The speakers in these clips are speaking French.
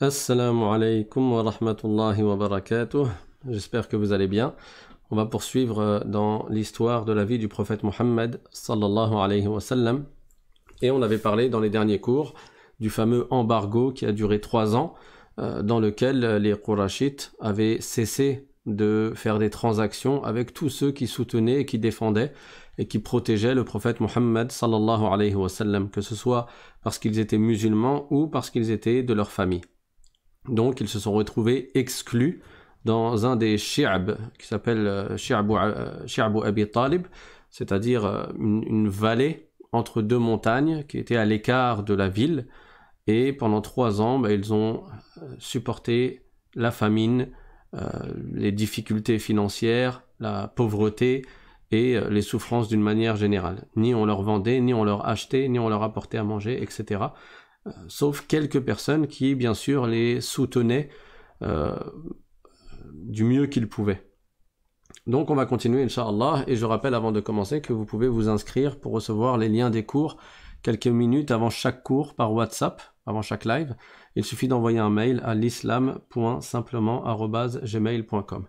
Assalamu alaikum wa rahmatullahi wa barakatuh. J'espère que vous allez bien. On va poursuivre dans l'histoire de la vie du prophète Mohammed sallallahu alayhi wa sallam. Et on avait parlé dans les derniers cours du fameux embargo qui a duré 3 ans, dans lequel les Qurayshites avaient cessé de faire des transactions avec tous ceux qui soutenaient et qui défendaient et qui protégeaient le prophète Mohammed sallallahu alayhi wa sallam, que ce soit parce qu'ils étaient musulmans ou parce qu'ils étaient de leur famille. Donc ils se sont retrouvés exclus dans un des shi'ab qui s'appelle shi'abu Abi Talib, c'est-à-dire une vallée entre deux montagnes qui était à l'écart de la ville. Et pendant 3 ans, ils ont supporté la famine, les difficultés financières, la pauvreté et les souffrances d'une manière générale. Ni on leur vendait, ni on leur achetait, ni on leur apportait à manger, etc. Sauf quelques personnes qui, bien sûr, les soutenaient du mieux qu'ils pouvaient. Donc on va continuer, Inch'Allah, et je rappelle avant de commencer que vous pouvez vous inscrire pour recevoir les liens des cours quelques minutes avant chaque cours par WhatsApp, avant chaque live. Il suffit d'envoyer un mail à l'islam.simplement@gmail.com.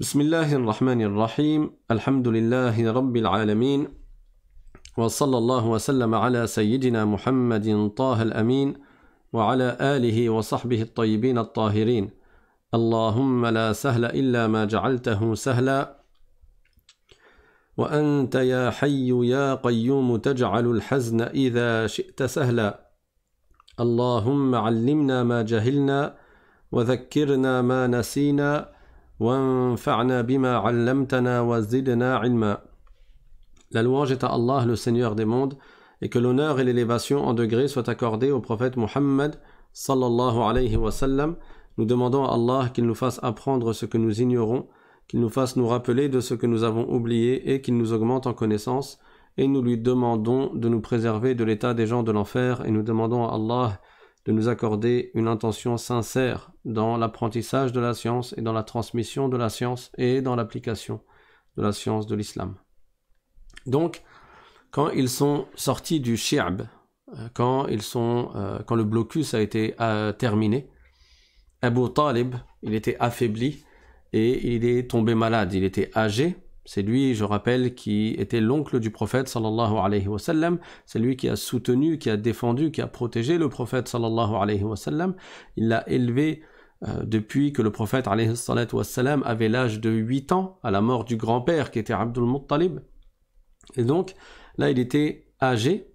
Bismillahirrahmanirrahim. Alhamdulillahi Rabbil Alamin. Wa sallallahu wa sallam ala sayyidina Muhammadin Taha al-Amin wa ala alihi wa sahbihi al-tayyibin al-tahirin. Allahumma la sahla illa ma ja'altahu sahla. وأنت يا حي يا قيوم تجعل الحزن إذا شئت سهلا اللهم علمنا ما جهلنا وذكرنا ما نسينا وانفعنا بما علمتنا وزدنا علما. La louange est à Allah, le Seigneur des mondes, et que l'honneur et l'élévation en degrés soient accordés au prophète Muhammad sallallahu alayhi wa sallam. Nous demandons à Allah qu'il nous fasse apprendre ce que nous ignorons, qu'il nous fasse nous rappeler de ce que nous avons oublié et qu'il nous augmente en connaissance. Et nous lui demandons de nous préserver de l'état des gens de l'enfer, et nous demandons à Allah de nous accorder une intention sincère dans l'apprentissage de la science et dans la transmission de la science et dans l'application de la science de l'islam. Donc, quand ils sont sortis du shi'ab, quand le blocus a été terminé, Abu Talib, il était affaibli, et il est tombé malade, il était âgé. C'est lui, je rappelle, qui était l'oncle du prophète sallallahu alayhi wa sallam. C'est lui qui a soutenu, qui a défendu, qui a protégé le prophète sallallahu alayhi wa sallam. Il l'a élevé depuis que le prophète alayhi salatu wa sallam avait l'âge de 8 ans, à la mort du grand-père qui était Abdul Muttalib. Et donc, là, il était âgé.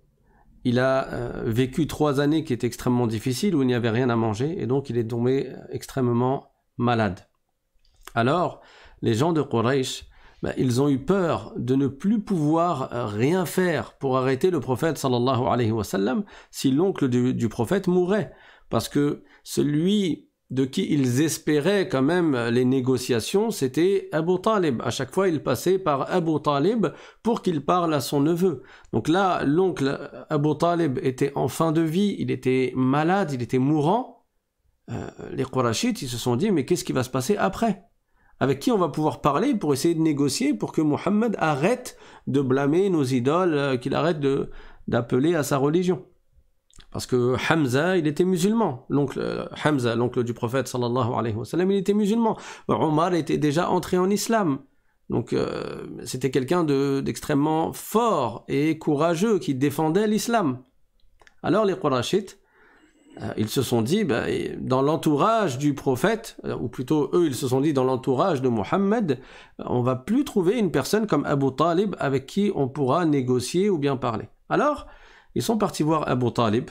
Il a vécu 3 années qui étaient extrêmement difficiles, où il n'y avait rien à manger, et donc il est tombé extrêmement malade. Alors, les gens de Quraysh, ils ont eu peur de ne plus pouvoir rien faire pour arrêter le prophète sallallahu alayhi wa sallam si l'oncle du prophète mourait. Parce que celui de qui ils espéraient quand même les négociations, c'était Abu Talib. À chaque fois, il passait par Abu Talib pour qu'il parle à son neveu. Donc là, l'oncle Abu Talib était en fin de vie, il était malade, il était mourant. Les Qurayshites, ils se sont dit, mais qu'est-ce qui va se passer après ? Avec qui on va pouvoir parler pour essayer de négocier pour que Mohammed arrête de blâmer nos idoles, qu'il arrête d'appeler à sa religion. Parce que Hamza, il était musulman. L'oncle Hamza, l'oncle du prophète sallallahu alayhi wa sallam, il était musulman. Omar était déjà entré en islam. Donc c'était quelqu'un d'extrêmement fort et courageux qui défendait l'islam. Alors les Qurayshites, ils se sont dit, dans l'entourage du prophète, ou plutôt eux, ils se sont dit dans l'entourage de Mohammed, on ne va plus trouver une personne comme Abu Talib avec qui on pourra négocier ou bien parler. Alors, ils sont partis voir Abu Talib,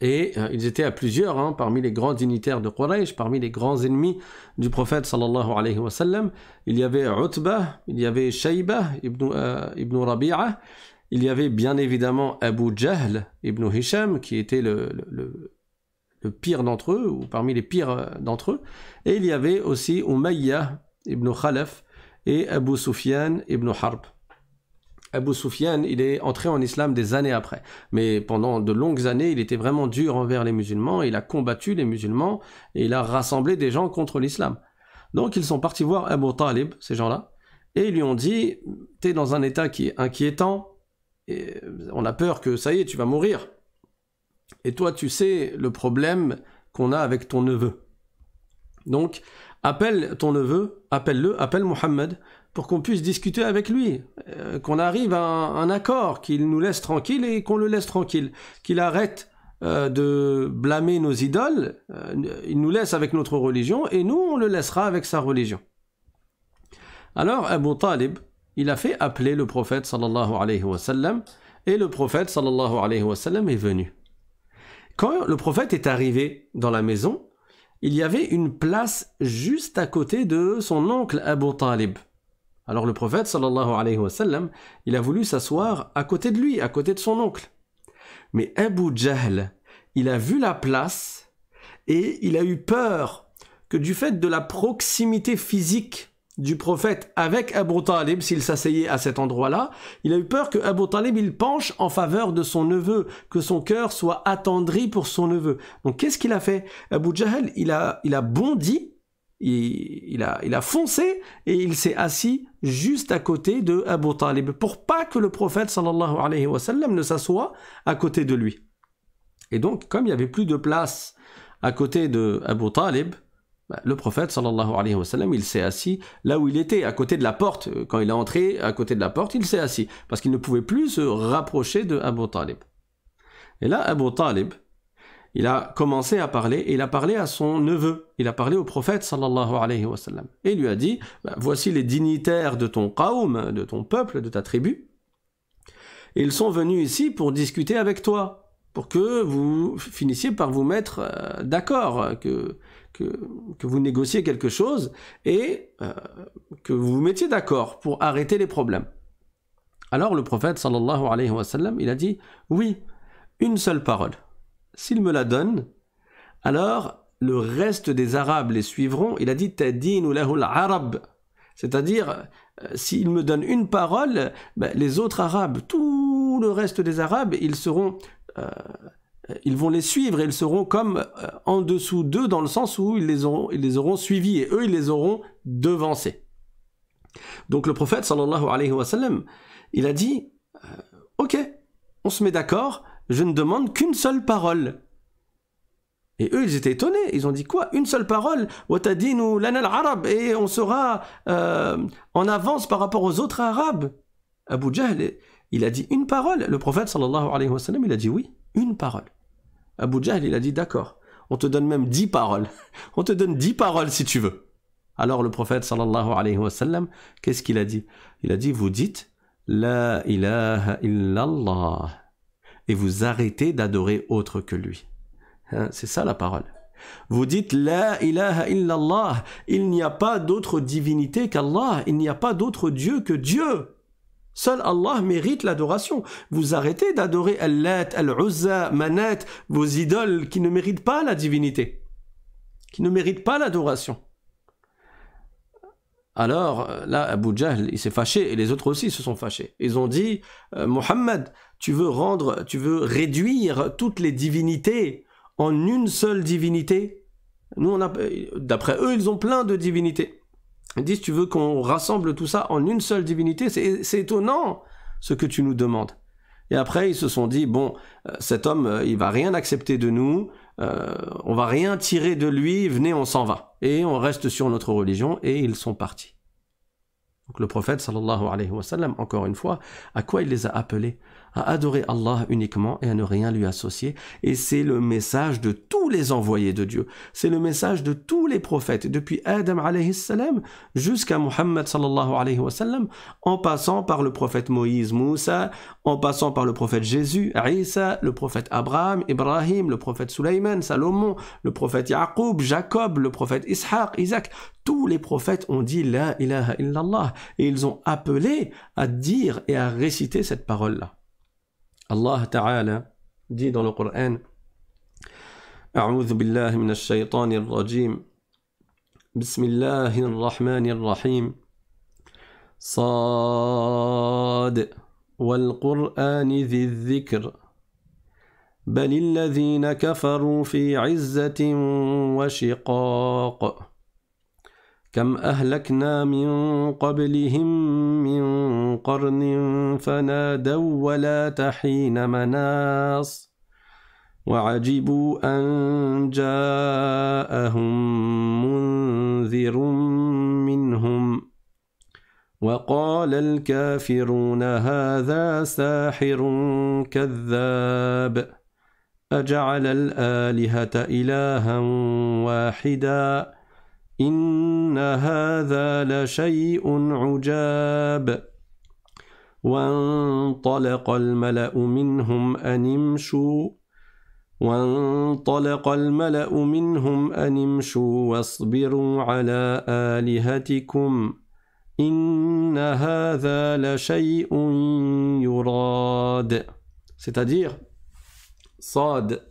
et ils étaient à plusieurs, parmi les grands dignitaires de Quraysh, parmi les grands ennemis du prophète sallallahu alayhi wa sallam. Il y avait Utba, il y avait Shaiba ibn Rabi'ah. Il y avait bien évidemment Abu Jahl ibn Hisham, qui était le pire d'entre eux, ou parmi les pires d'entre eux. Et il y avait aussi Umayyah ibn Khalaf et Abu Sufyan ibn Harb. Abu Sufyan, il est entré en islam des années après. Mais pendant de longues années, il était vraiment dur envers les musulmans. Il a combattu les musulmans et il a rassemblé des gens contre l'islam. Donc ils sont partis voir Abu Talib, ces gens-là, et ils lui ont dit « T'es dans un état qui est inquiétant. Et on a peur que ça y est, tu vas mourir. Et toi, tu sais le problème qu'on a avec ton neveu. Donc, appelle ton neveu, appelle-le, appelle Mohammed, pour qu'on puisse discuter avec lui, qu'on arrive à un accord, qu'il nous laisse tranquille et qu'on le laisse tranquille, qu'il arrête de blâmer nos idoles, il nous laisse avec notre religion et nous on le laissera avec sa religion. Alors Abu Talib, il a fait appeler le prophète sallallahu alayhi wa sallam, et le prophète sallallahu alayhi wa sallam est venu. Quand le prophète est arrivé dans la maison, il y avait une place juste à côté de son oncle Abu Talib. Alors le prophète sallallahu alayhi wa sallam, il a voulu s'asseoir à côté de lui, à côté de son oncle. Mais Abu Jahl, il a vu la place et il a eu peur que du fait de la proximité physique du prophète avec Abu Talib, s'il s'asseyait à cet endroit-là, il a eu peur que Abu Talib il penche en faveur de son neveu, que son cœur soit attendri pour son neveu. Donc qu'est-ce qu'il a fait? Abu Jahl, il a bondi, il a foncé et il s'est assis juste à côté de Abu Talib pour pas que le prophète sallallahu alayhi wa sallam ne s'assoie à côté de lui. Et donc, comme il n'y avait plus de place à côté de Abu Talib, le prophète sallallahu alayhi wa sallam, il s'est assis là où il était, à côté de la porte. Quand il est entré à côté de la porte, il s'est assis parce qu'il ne pouvait plus se rapprocher de Abu Talib. Et là, Abu Talib, il a commencé à parler et il a parlé à son neveu. Il a parlé au prophète sallallahu alayhi wa sallam. Et il lui a dit, voici les dignitaires de ton qaoum, de ton peuple, de ta tribu. Et ils sont venus ici pour discuter avec toi, pour que vous finissiez par vous mettre d'accord, que vous négociez quelque chose et que vous vous mettiez d'accord pour arrêter les problèmes. Alors le prophète sallallahu alayhi wa sallam, il a dit, oui, une seule parole. S'il me la donne, alors le reste des Arabes les suivront. Il a dit « Tadinu lahul Arab », c'est-à-dire s'il me donne une parole, ben, les autres Arabes, tout le reste des Arabes, ils vont les suivre et ils seront comme en dessous d'eux, dans le sens où ils les auront suivis et eux, ils les auront devancés. Donc le prophète, sallallahu alayhi wa sallam, il a dit « Ok, on se met d'accord. » Je ne demande qu'une seule parole. Et eux, ils étaient étonnés. Ils ont dit quoi? Une seule parole? Watadinu lana al-Arab, et on sera en avance par rapport aux autres Arabes. Abu Jahl, il a dit une parole. Le prophète, sallallahu alayhi wa sallam, il a dit oui, une parole. Abu Jahl, il a dit d'accord. On te donne même 10 paroles. On te donne 10 paroles si tu veux. Alors le prophète, sallallahu alayhi wa sallam, qu'est-ce qu'il a dit? Il a dit, vous dites la ilaha illallah. Et vous arrêtez d'adorer autre que lui. Hein, c'est ça la parole. Vous dites la ilaha illallah, il n'y a pas d'autre divinité qu'Allah, il n'y a pas d'autre Dieu que Dieu. Seul Allah mérite l'adoration. Vous arrêtez d'adorer Allat, Al-Uzza, Manat, vos idoles qui ne méritent pas la divinité, qui ne méritent pas l'adoration. Alors là, Abu Jahl, il s'est fâché et les autres aussi se sont fâchés. Ils ont dit, Mohammed, tu veux réduire toutes les divinités en une seule divinité. Nous, d'après eux, ils ont plein de divinités. Ils disent, tu veux qu'on rassemble tout ça en une seule divinité? C'est étonnant ce que tu nous demandes. Et après, ils se sont dit, bon, cet homme, il va rien accepter de nous, on va rien tirer de lui, venez, on s'en va. Et on reste sur notre religion, et ils sont partis. Donc le prophète, sallallahu alayhi wa sallam, encore une fois, à quoi il les a appelés? À adorer Allah uniquement et à ne rien lui associer. Et c'est le message de tous les envoyés de Dieu. C'est le message de tous les prophètes, depuis Adam alayhi salam jusqu'à Muhammad sallallahu alayhi wa sallam, en passant par le prophète Moïse, Moussa, en passant par le prophète Jésus, Isa, le prophète Abraham, Ibrahim, le prophète Sulayman, Salomon, le prophète Yaqub, Jacob, le prophète Ishaq, Isaac. Tous les prophètes ont dit la ilaha illallah et ils ont appelé à dire et à réciter cette parole-là. Allah Ta'ala dit dans le Coran, A'udhu billahi minash shaytanir rajim, Bismillahir rahmanir rahim, Sad wal Qur'ani dhidh-dhikr, balil ladhina kafaru fi 'izzatin wa shiqaq, كم أهلكنا من قبلهم من قرن فنادوا ولا تحين مناص وعجبوا أن جاءهم منذر منهم وقال الكافرون هذا ساحر كذاب أجعل الآلهة إلها واحدا إن هذا لشيء عجاب وانطلق الملأ منهم أن امشوا واصبروا على آلهتكم إن هذا لشيء يراد. C'est-à-dire Sad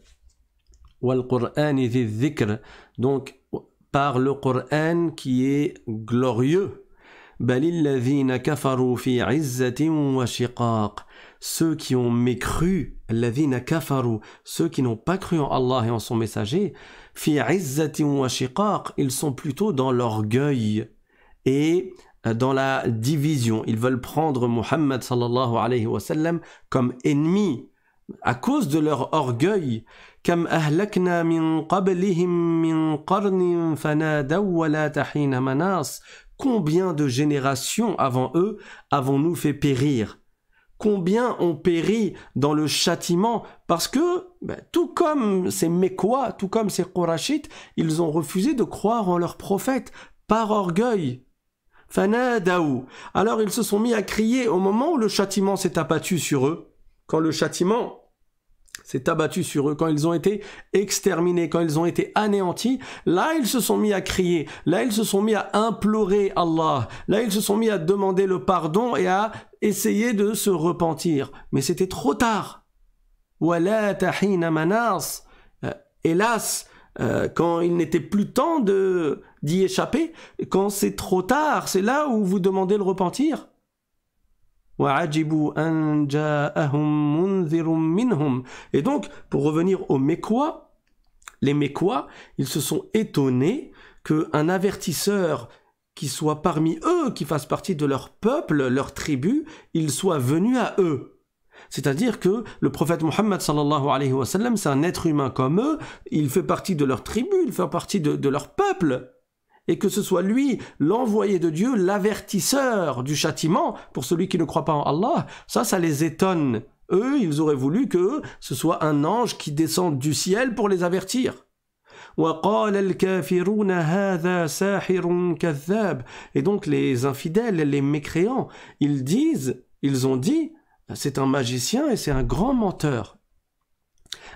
wal Qur'an ذي الذكر, donc par le Qur'an qui est glorieux. Balilladhina kafaru fi izzatin wa shiqaq. Ceux qui ont mécru, alladhina kafaru, ceux qui n'ont pas cru en Allah et en son messager, fi izzatin wa shiqaq, ils sont plutôt dans l'orgueil et dans la division. Ils veulent prendre Muhammad sallallahu alayhi wa sallam comme ennemi à cause de leur orgueil. Kam ahlakna min qablihim min qarnin fanadaw wa la tahina manas. Combien de générations avant eux avons-nous fait périr? Combien ont péri dans le châtiment parce que, tout comme ces Mekwa, tout comme ces Qurayshites, ils ont refusé de croire en leur prophète par orgueil. Fanadaou. Alors ils se sont mis à crier au moment où le châtiment s'est abattu sur eux, quand le châtiment s'est abattu sur eux, quand ils ont été exterminés, quand ils ont été anéantis, là ils se sont mis à crier, là ils se sont mis à implorer Allah, là ils se sont mis à demander le pardon et à essayer de se repentir. Mais c'était trop tard. Wala tahina manas. Hélas, quand il n'était plus temps d'y échapper, quand c'est trop tard, c'est là où vous demandez le repentir. Et donc, pour revenir aux Mekwa, les Mekwa, ils se sont étonnés qu'un avertisseur qui soit parmi eux, qui fasse partie de leur peuple, leur tribu, il soit venu à eux. C'est-à-dire que le prophète Muhammad sallallahu alayhi wa sallam, c'est un être humain comme eux, il fait partie de leur tribu, il fait partie de leur peuple. Et que ce soit lui, l'envoyé de Dieu, l'avertisseur du châtiment pour celui qui ne croit pas en Allah, ça les étonne. Eux, ils auraient voulu que ce soit un ange qui descende du ciel pour les avertir. Et donc les infidèles, les mécréants, ils ont dit, c'est un magicien et c'est un grand menteur.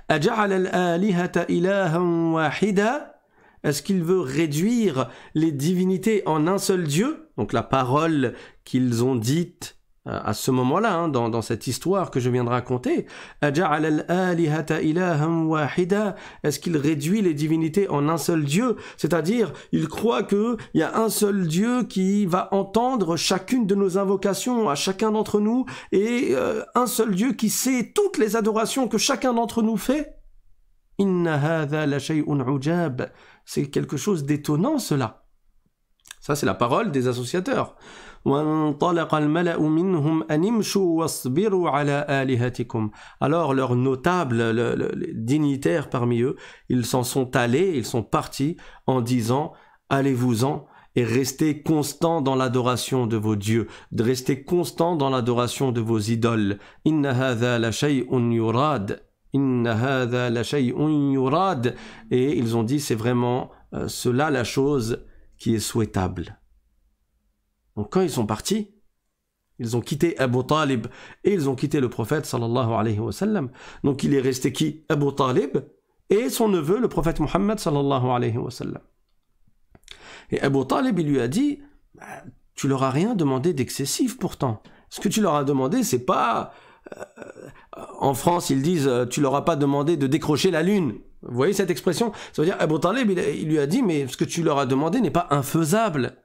Est-ce qu'il veut réduire les divinités en un seul Dieu? Donc la parole qu'ils ont dite à ce moment-là, dans cette histoire que je viens de raconter. Est-ce qu'il réduit les divinités en un seul Dieu? C'est-à-dire, il croit qu'il y a un seul Dieu qui va entendre chacune de nos invocations à chacun d'entre nous, et un seul Dieu qui sait toutes les adorations que chacun d'entre nous fait. Inna hadha la shay'un ujab. C'est quelque chose d'étonnant, cela. Ça, c'est la parole des associateurs. Alors, leurs notables, les dignitaires parmi eux, ils s'en sont allés, ils sont partis en disant « Allez-vous-en et restez constants dans l'adoration de vos dieux, restez constants dans l'adoration de vos idoles. » Inna hadha la shay'un yurad. Et ils ont dit c'est vraiment cela la chose qui est souhaitable. Donc quand ils sont partis, ils ont quitté Abu Talib et ils ont quitté le prophète sallallahu alayhi wa sallam. Donc il est resté qui? Abu Talib et son neveu le prophète Muhammad sallallahu alayhi wa sallam. Et Abu Talib il lui a dit tu leur as rien demandé d'excessif pourtant. Ce que tu leur as demandé c'est pas... en France ils disent tu leur as pas demandé de décrocher la lune, vous voyez cette expression, ça veut dire Abu Talib il lui a dit mais ce que tu leur as demandé n'est pas infaisable,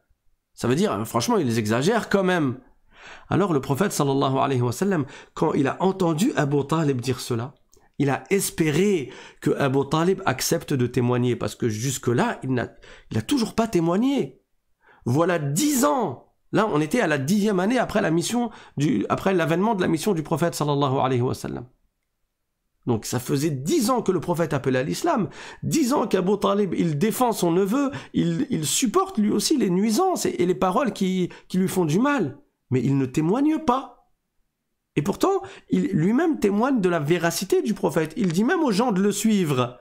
ça veut dire franchement ils exagèrent quand même. Alors le prophète sallallahu alayhi wa sallam, quand il a entendu Abu Talib dire cela, il a espéré que Abu Talib accepte de témoigner, parce que jusque là il n'a toujours pas témoigné. Voilà 10 ans. Là, on était à la 10e année après l'avènement de la mission du prophète sallallahu alayhi wa sallam. Donc ça faisait 10 ans que le prophète appelait à l'islam, 10 ans qu'Abu Talib, il défend son neveu, il supporte lui aussi les nuisances et les paroles qui lui font du mal. Mais il ne témoigne pas. Et pourtant, il lui-même témoigne de la véracité du prophète. Il dit même aux gens de le suivre.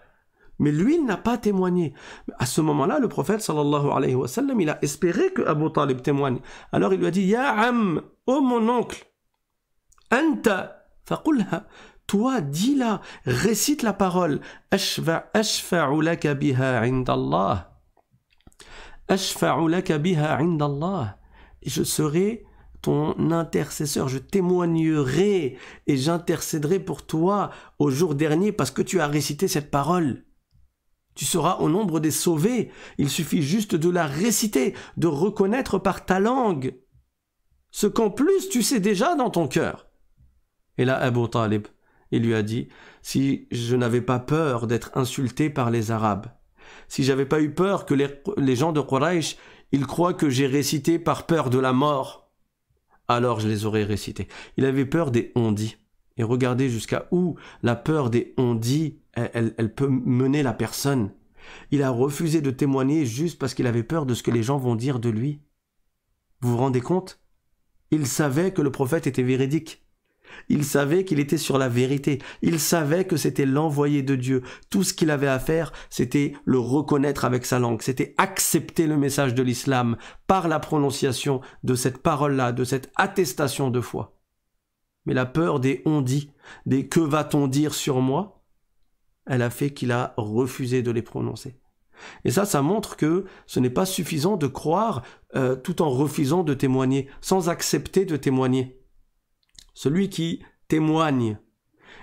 Mais lui, il n'a pas témoigné. À ce moment-là, le prophète, sallallahu alayhi wa sallam, il a espéré que Abu Talib témoigne. Alors il lui a dit, « Ya am, oh mon oncle, anta faqulha, toi, dis-la, récite la parole. Ashfa'u laka biha indallah. Ashfa'u laka biha indallah. Et je serai ton intercesseur, je témoignerai et j'intercéderai pour toi au jour dernier parce que tu as récité cette parole. Tu seras au nombre des sauvés. Il suffit juste de la réciter, de reconnaître par ta langue ce qu'en plus tu sais déjà dans ton cœur. » Et là, Abu Talib, il lui a dit, « Si je n'avais pas peur d'être insulté par les Arabes, si j'avais pas eu peur que les gens de Quraysh, ils croient que j'ai récité par peur de la mort, alors je les aurais récités. » Il avait peur des on-dit. Et regardez jusqu'à où la peur des on-dit, elle peut mener la personne. Il a refusé de témoigner juste parce qu'il avait peur de ce que les gens vont dire de lui. Vous vous rendez compte? Il savait que le prophète était véridique. Il savait qu'il était sur la vérité. Il savait que c'était l'envoyé de Dieu. Tout ce qu'il avait à faire, c'était le reconnaître avec sa langue. C'était accepter le message de l'islam par la prononciation de cette parole-là, de cette attestation de foi. Mais la peur des on-dit, des que va-t-on dire sur moi, elle a fait qu'il a refusé de les prononcer. Et ça, ça montre que ce n'est pas suffisant de croire tout en refusant de témoigner, sans accepter de témoigner. Celui qui témoigne,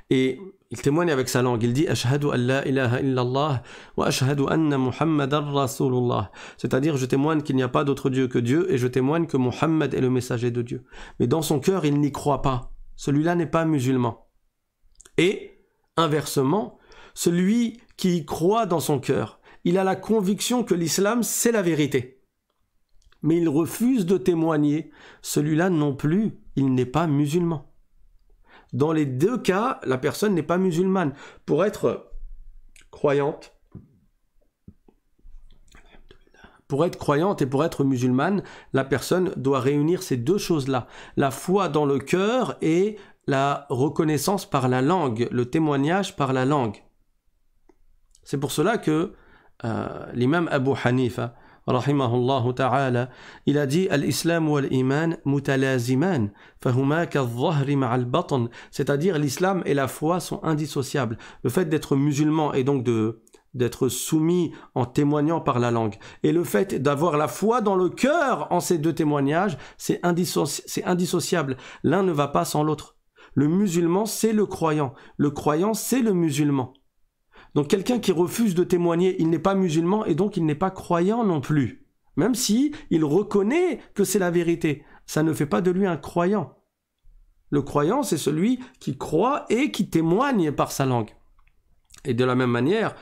et il témoigne avec sa langue, il dit « Ashhadu an la ilaha illallah wa ashhadu anna Muhammadan Rasulullah » c'est-à-dire « Je témoigne qu'il n'y a pas d'autre Dieu que Dieu et je témoigne que Muhammad est le messager de Dieu ». Mais dans son cœur, il n'y croit pas. Celui-là n'est pas musulman. Et, inversement, celui qui y croit dans son cœur, il a la conviction que l'islam, c'est la vérité. Mais il refuse de témoigner. Celui-là non plus, il n'est pas musulman. Dans les deux cas, la personne n'est pas musulmane. Pour être croyante, et pour être musulmane, la personne doit réunir ces deux choses-là. La foi dans le cœur et la reconnaissance par la langue, le témoignage par la langue. C'est pour cela que l'imam Abu Hanifa, rahimahullah ta'ala, il a dit « Al-Islam wal iman mutalaziman fahuma kadh-dhahri ma'al batn », c'est-à-dire l'islam et la foi sont indissociables. Le fait d'être musulman et donc d'être soumis en témoignant par la langue, et le fait d'avoir la foi dans le cœur en ces deux témoignages, c'est indissociable. L'un ne va pas sans l'autre. Le musulman, c'est le croyant. Le croyant, c'est le musulman. Donc quelqu'un qui refuse de témoigner, il n'est pas musulman et donc il n'est pas croyant non plus. Même si il reconnaît que c'est la vérité, ça ne fait pas de lui un croyant. Le croyant, c'est celui qui croit et qui témoigne par sa langue. Et de la même manière,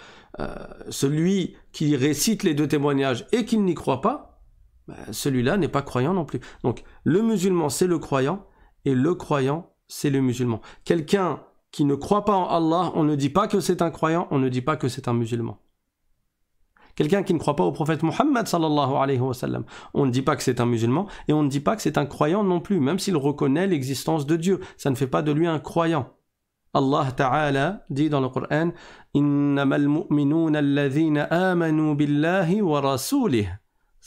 celui qui récite les deux témoignages et qui n'y croit pas, celui-là n'est pas croyant non plus. Donc le musulman, c'est le croyant et le croyant, c'est le musulman. Quelqu'un qui ne croit pas en Allah, on ne dit pas que c'est un croyant, on ne dit pas que c'est un musulman. Quelqu'un qui ne croit pas au prophète Muhammad sallallahu alayhi wa sallam, on ne dit pas que c'est un musulman et on ne dit pas que c'est un croyant non plus, même s'il reconnaît l'existence de Dieu. Ça ne fait pas de lui un croyant. Allah Ta'ala dit dans le Coran « Innamal mu'minuna alladhina amanu billahi wa rasulih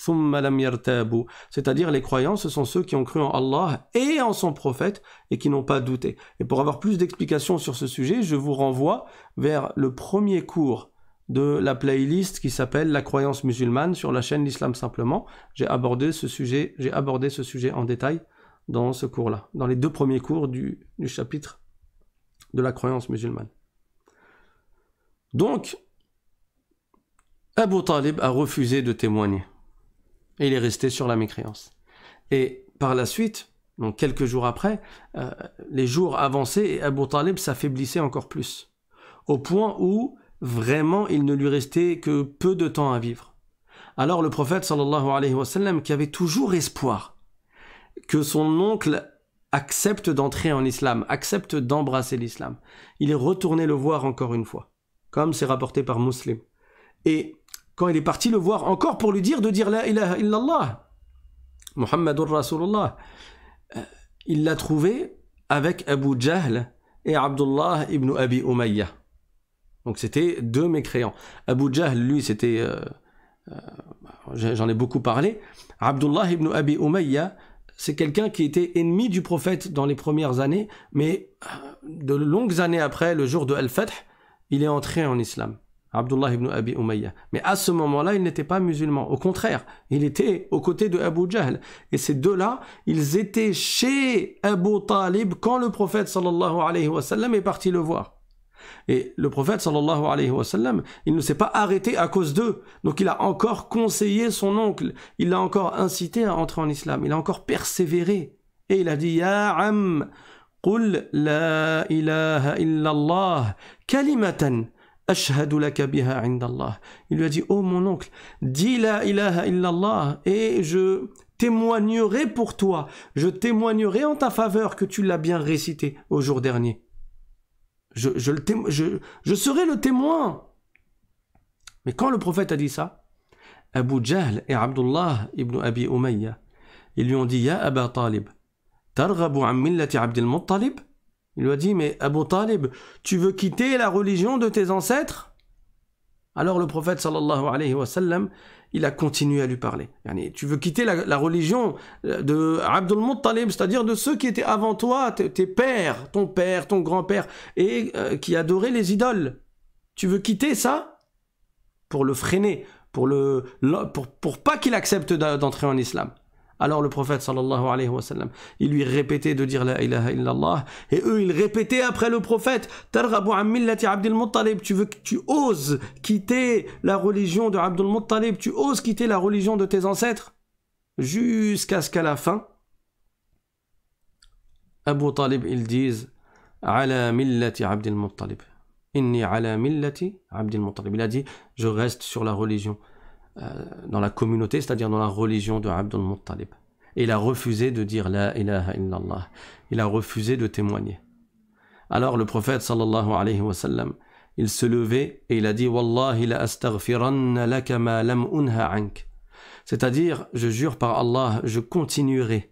thumma lam yartabu », c'est-à-dire les croyants, ce sont ceux qui ont cru en Allah et en son prophète et qui n'ont pas douté. Et pour avoir plus d'explications sur ce sujet, je vous renvoie vers le premier cours de la playlist qui s'appelle « La croyance musulmane » sur la chaîne L'Islam simplement. J'ai abordé ce sujet en détail dans ce cours-là, dans les deux premiers cours du chapitre de la croyance musulmane. Donc, Abu Talib a refusé de témoigner. Et il est resté sur la mécréance. Et par la suite, donc quelques jours après, les jours avançaient et Abu Talib s'affaiblissait encore plus. Au point où, vraiment, il ne lui restait que peu de temps à vivre. Alors le prophète, sallallahu alayhi wa sallam, qui avait toujours espoir que son oncle accepte d'entrer en islam, accepte d'embrasser l'islam. Il est retourné le voir encore une fois, comme c'est rapporté par Muslim. Et quand il est parti le voir encore pour lui dire de dire « La ilaha illallah » Muhammadur Rasulullah, il l'a trouvé avec Abu Jahl et Abdullah ibn Abi Umayyah. Donc c'était deux mécréants. Abu Jahl, lui, c'était... j'en ai beaucoup parlé. Abdullah ibn Abi Umayyah, c'est quelqu'un qui était ennemi du prophète dans les premières années, mais de longues années après, le jour de Al-Fath, il est entré en islam. Abdullah ibn Abi Umayyah. Mais à ce moment-là, il n'était pas musulman. Au contraire, il était aux côtés de Abu Jahl. Et ces deux-là, ils étaient chez Abu Talib quand le prophète sallallahu alayhi wa sallam est parti le voir. Et le prophète sallallahu alayhi wa sallam, il ne s'est pas arrêté à cause d'eux. Donc il a encore conseillé son oncle. Il l'a encore incité à entrer en islam. Il a encore persévéré. Et il a dit « Ya am, qul la ilaha illallah kalimatan » Ashhadu laka biha indallah. Il lui a dit, oh mon oncle, dis la ilaha illallah et je témoignerai pour toi, je témoignerai en ta faveur que tu l'as bien récité au jour dernier. Je serai le témoin. Mais quand le prophète a dit ça, Abu Jahl et Abdullah ibn Abi Umayyah, ils lui ont dit, ya Abu Talib, targhabu an millati Abdul Muttalib? Il lui a dit, mais Abu Talib, tu veux quitter la religion de tes ancêtres? Alors le prophète sallallahu alayhi wa sallam, il a continué à lui parler. Yani, tu veux quitter la religion de Abdul Muttalib, c'est-à-dire de ceux qui étaient avant toi, tes pères, ton père, ton grand-père, et qui adoraient les idoles. Tu veux quitter ça? Pour le freiner, pour pas qu'il accepte d'entrer en islam. Alors le prophète sallallahu alayhi wa sallam, il lui répétait de dire la ilaha illallah, et eux ils répétaient après le prophète, targhabu an millati Abdul Muttalib, tu oses quitter la religion de Abdul Muttalib, tu oses quitter la religion de tes ancêtres, jusqu'à ce qu'à la fin, Abu Talib ils disent, ala millati Abdul Muttalib, inni ala millati Abdul Muttalib. Il a dit, je reste sur la religion, dans la communauté, c'est-à-dire dans la religion de Abdul Muttalib. Et il a refusé de dire la ilaha illallah. Il a refusé de témoigner. Alors le prophète sallallahu alayhi wa sallam, il se levait et il a dit wallahi la astaghfiranna laka ma lam unha ank. C'est-à-dire, je jure par Allah, je continuerai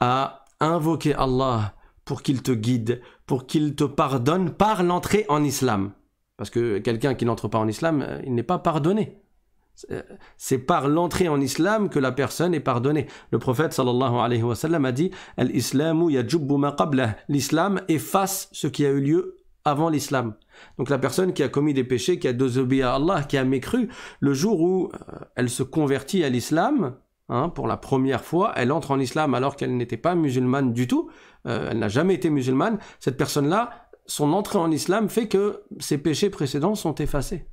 à invoquer Allah pour qu'il te guide, pour qu'il te pardonne par l'entrée en islam. Parce que quelqu'un qui n'entre pas en islam, il n'est pas pardonné. C'est par l'entrée en islam que la personne est pardonnée. Le prophète sallallahu alayhi wa sallam a dit al-islamu yajubbu ma qablah, l'islam efface ce qui a eu lieu avant l'islam. Donc la personne qui a commis des péchés, qui a désobéi à Allah, qui a mécru, le jour où elle se convertit à l'islam, hein, pour la première fois, elle entre en islam alors qu'elle n'était pas musulmane du tout, elle n'a jamais été musulmane, cette personne-là, son entrée en islam fait que ses péchés précédents sont effacés.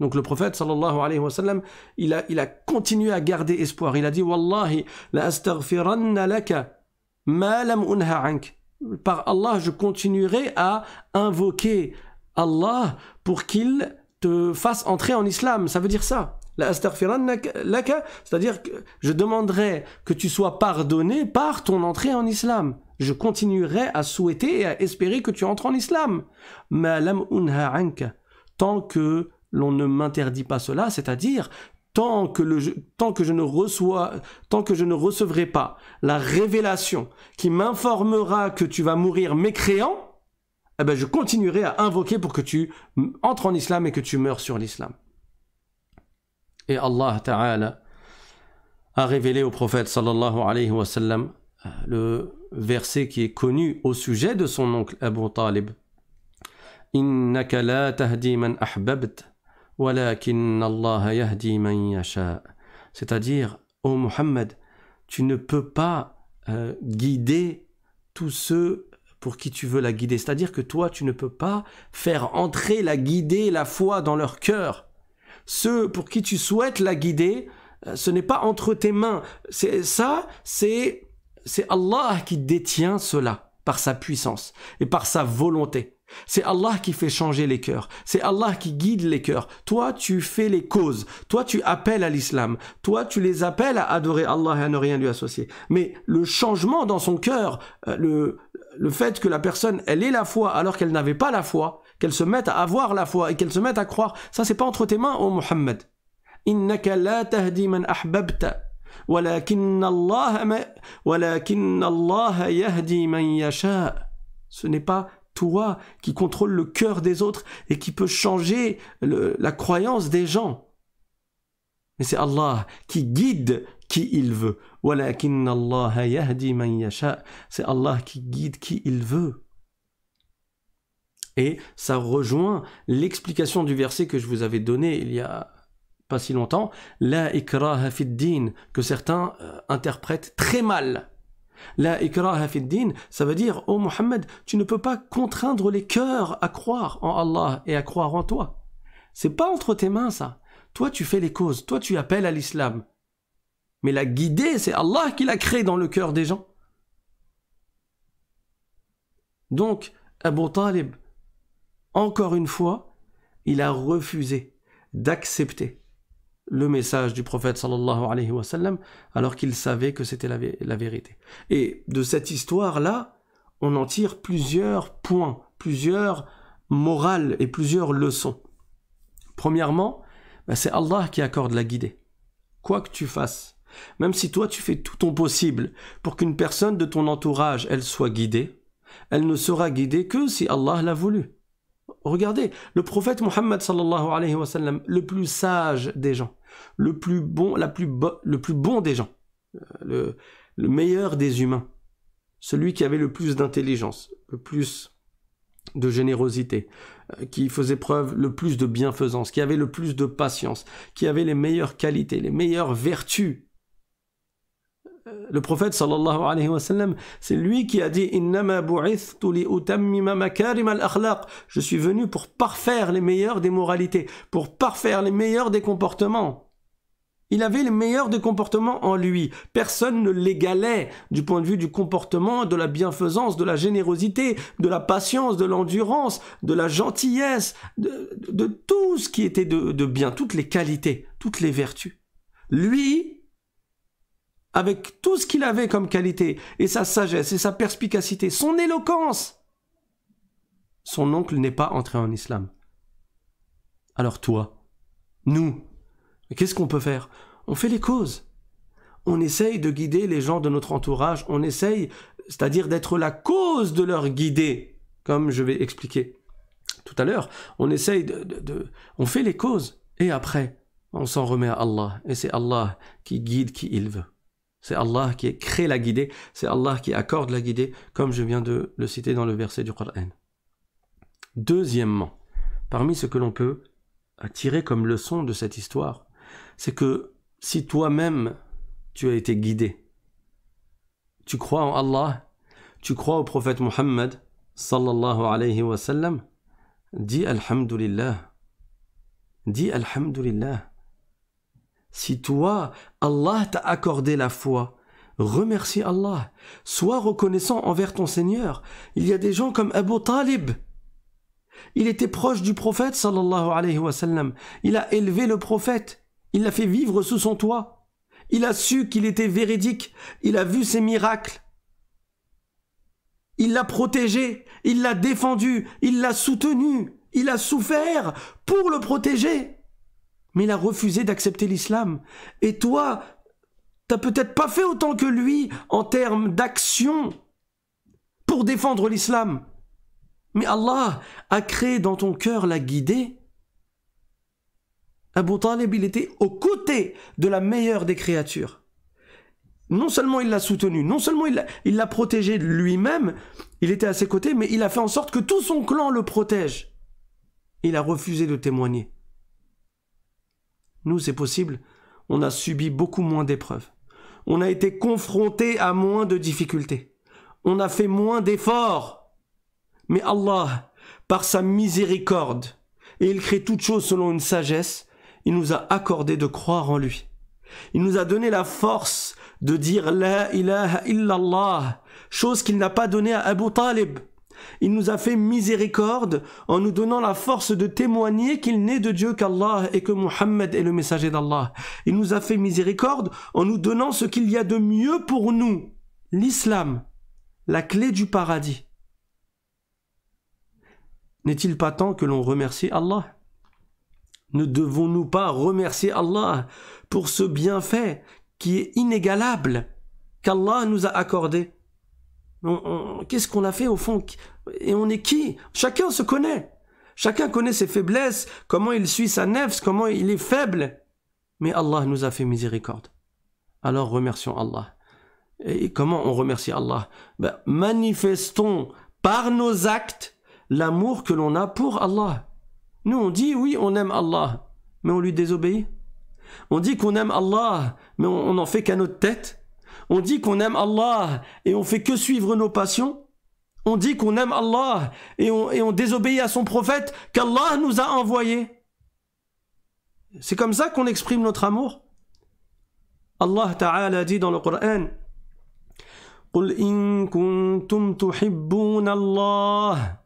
Donc le prophète sallallahu alayhi wa sallam, il a continué à garder espoir. Il a dit wallahi la astaghfiranna laka ma lam unha ank. Par Allah, je continuerai à invoquer Allah pour qu'il te fasse entrer en islam. Ça veut dire ça. La astaghfiranna laka, c'est-à-dire que je demanderai que tu sois pardonné par ton entrée en islam. Je continuerai à souhaiter et à espérer que tu entres en islam. Ma lam unha ank, tant que l'on ne m'interdit pas cela, c'est-à-dire tant que je ne recevrai pas la révélation qui m'informera que tu vas mourir mécréant, eh ben je continuerai à invoquer pour que tu entres en islam et que tu meurs sur l'islam. Et Allah Ta'ala a révélé au prophète sallallahu alayhi wa sallam le verset qui est connu au sujet de son oncle Abu Talib. « Innaka la tahdi man ahbabt » c'est-à-dire, ô Muhammad, tu ne peux pas guider tous ceux pour qui tu veux la guider. C'est-à-dire que toi, tu ne peux pas faire entrer la guider, la foi dans leur cœur. Ceux pour qui tu souhaites la guider, ce n'est pas entre tes mains. C'est Allah qui détient cela par sa puissance et par sa volonté. C'est Allah qui fait changer les cœurs. C'est Allah qui guide les cœurs. Toi, tu fais les causes. Toi, tu appelles à l'islam. Toi, tu les appelles à adorer Allah et à ne rien lui associer. Mais le changement dans son cœur, le fait que la personne, elle ait la foi alors qu'elle n'avait pas la foi, qu'elle se mette à avoir la foi et qu'elle se mette à croire, ça, c'est pas entre tes mains, ô Muhammad. « Innaka la tahdi man ahbabta, walakin Allah yahdi man yasha. » Ce n'est pas toi qui contrôle le cœur des autres et qui peut changer la croyance des gens. Mais c'est Allah qui guide qui il veut. C'est Allah qui guide qui il veut. Et ça rejoint l'explication du verset que je vous avais donné il y a pas si longtemps, la ikraha fid din, que certains interprètent très mal. La ikraha fid din, ça veut dire, ô Muhammad, tu ne peux pas contraindre les cœurs à croire en Allah et à croire en toi. C'est pas entre tes mains ça. Toi tu fais les causes, toi tu appelles à l'islam. Mais la guidée, c'est Allah qui l'a créée dans le cœur des gens. Donc, Abu Talib, encore une fois, il a refusé d'accepter le message du prophète sallallahu alayhi wa sallam, alors qu'il savait que c'était la vérité. Et de cette histoire-là, on en tire plusieurs points, plusieurs morales et plusieurs leçons. Premièrement, c'est Allah qui accorde la guidée. Quoi que tu fasses, même si toi tu fais tout ton possible pour qu'une personne de ton entourage, elle soit guidée, elle ne sera guidée que si Allah l'a voulu. Regardez, le prophète Muhammad sallallahu alayhi wa sallam, le plus sage des gens, le plus bon des gens, le meilleur des humains, celui qui avait le plus d'intelligence, le plus de générosité, qui faisait preuve le plus de bienfaisance, qui avait le plus de patience, qui avait les meilleures qualités, les meilleures vertus. Le prophète sallallahu alayhi wa sallam, c'est lui qui a dit « Innama bu'ithtu li utammima makarim al-akhlaq » « Je suis venu pour parfaire les meilleurs des moralités, pour parfaire les meilleurs des comportements. » Il avait les meilleurs des comportements en lui. Personne ne l'égalait du point de vue du comportement, de la bienfaisance, de la générosité, de la patience, de l'endurance, de la gentillesse, de tout ce qui était de bien, toutes les qualités, toutes les vertus. Lui, avec tout ce qu'il avait comme qualité, et sa sagesse, et sa perspicacité, son éloquence, son oncle n'est pas entré en islam. Alors toi, nous, qu'est-ce qu'on peut faire? On fait les causes. On essaye de guider les gens de notre entourage, on essaye, c'est-à-dire d'être la cause de leur guider, comme je vais expliquer tout à l'heure. On essaye on fait les causes, et après, on s'en remet à Allah, et c'est Allah qui guide qui il veut. C'est Allah qui crée la guidée, c'est Allah qui accorde la guidée, comme je viens de le citer dans le verset du Coran. Deuxièmement, parmi ce que l'on peut tirer comme leçon de cette histoire, c'est que si toi-même, tu as été guidé, tu crois en Allah, tu crois au prophète Muhammad, sallallahu alayhi wa sallam, dis Alhamdulillah. Dis Alhamdulillah. Si toi, Allah t'a accordé la foi, remercie Allah. Sois reconnaissant envers ton Seigneur. Il y a des gens comme Abu Talib. Il était proche du prophète, sallallahu alayhi wa sallam. Il a élevé le prophète. Il l'a fait vivre sous son toit. Il a su qu'il était véridique. Il a vu ses miracles. Il l'a protégé. Il l'a défendu. Il l'a soutenu. Il a souffert pour le protéger. Mais il a refusé d'accepter l'islam. Et toi, t'as peut-être pas fait autant que lui en termes d'action pour défendre l'islam. Mais Allah a créé dans ton cœur la guidée. Abu Talib, il était aux côtés de la meilleure des créatures. Non seulement il l'a soutenu, non seulement il l'a protégé lui-même, il était à ses côtés, mais il a fait en sorte que tout son clan le protège. Il a refusé de témoigner. Nous, c'est possible, on a subi beaucoup moins d'épreuves. On a été confronté à moins de difficultés. On a fait moins d'efforts. Mais Allah, par sa miséricorde, et il crée toutes choses selon une sagesse, il nous a accordé de croire en lui. Il nous a donné la force de dire « La ilaha illallah », chose qu'il n'a pas donnée à Abu Talib. il nous a fait miséricorde en nous donnant la force de témoigner qu'il n'est de Dieu qu'Allah et que Muhammad est le messager d'Allah. Il nous a fait miséricorde en nous donnant ce qu'il y a de mieux pour nous, l'islam, la clé du paradis. N'est-il pas temps que l'on remercie Allah? Ne devons-nous pas remercier Allah pour ce bienfait qui est inégalable qu'Allah nous a accordé? Qu'est-ce qu'on a fait au fond? Et on est qui? Chacun se connaît. Chacun connaît ses faiblesses, comment il suit sa nefs, comment il est faible. Mais Allah nous a fait miséricorde. Alors remercions Allah. Et comment on remercie Allah? Ben, manifestons par nos actes l'amour que l'on a pour Allah. Nous on dit oui on aime Allah, mais on lui désobéit. On dit qu'on aime Allah, mais on n'en fait qu'à notre tête. On dit qu'on aime Allah et on fait que suivre nos passions. On dit qu'on aime Allah et on désobéit à son prophète qu'Allah nous a envoyé. C'est comme ça qu'on exprime notre amour. Allah Ta'ala dit dans le Coran: Qul in kuntum tuhibbuna Allah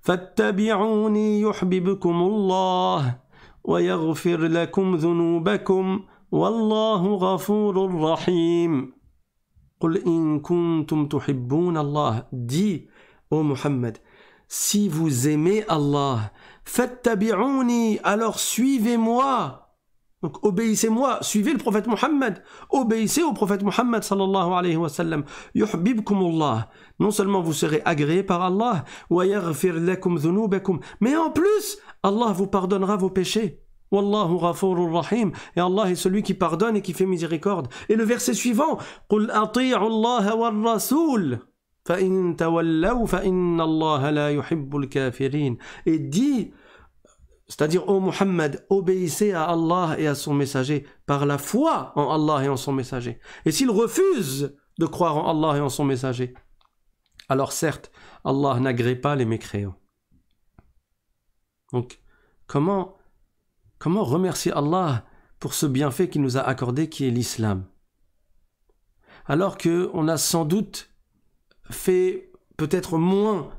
fattabi'uni yuhibbukumullah wa yaghfir lakum dhunubakum. Wallahu ghafurur rahim. Qul in kuntum tuhibbun Allah. Dis, ô Muhammad, si vous aimez Allah, fattabi'uni, alors suivez-moi. Donc obéissez-moi, suivez le prophète Muhammad. Obéissez au prophète Muhammad sallallahu alayhi wa sallam. Yuhbibkumullah. Non seulement vous serez agréés par Allah, wa yaghfir lakum dhunubakum, mais en plus, Allah vous pardonnera vos péchés. Wallahu ghafurur rahim. Et Allah est celui qui pardonne et qui fait miséricorde. Et le verset suivant: Qul ati'u Allah war rasul fa in tawallaw fa inna Allah la yuhibbul kafirin. Et dit, c'est-à-dire ô Muhammad, obéissez à Allah et à son messager par la foi en Allah et en son messager. Et s'il refuse de croire en Allah et en son messager, alors certes, Allah n'agrée pas les mécréants. Donc, comment remercier Allah pour ce bienfait qu'il nous a accordé qui est l'islam? Alors qu'on a sans doute fait peut-être moins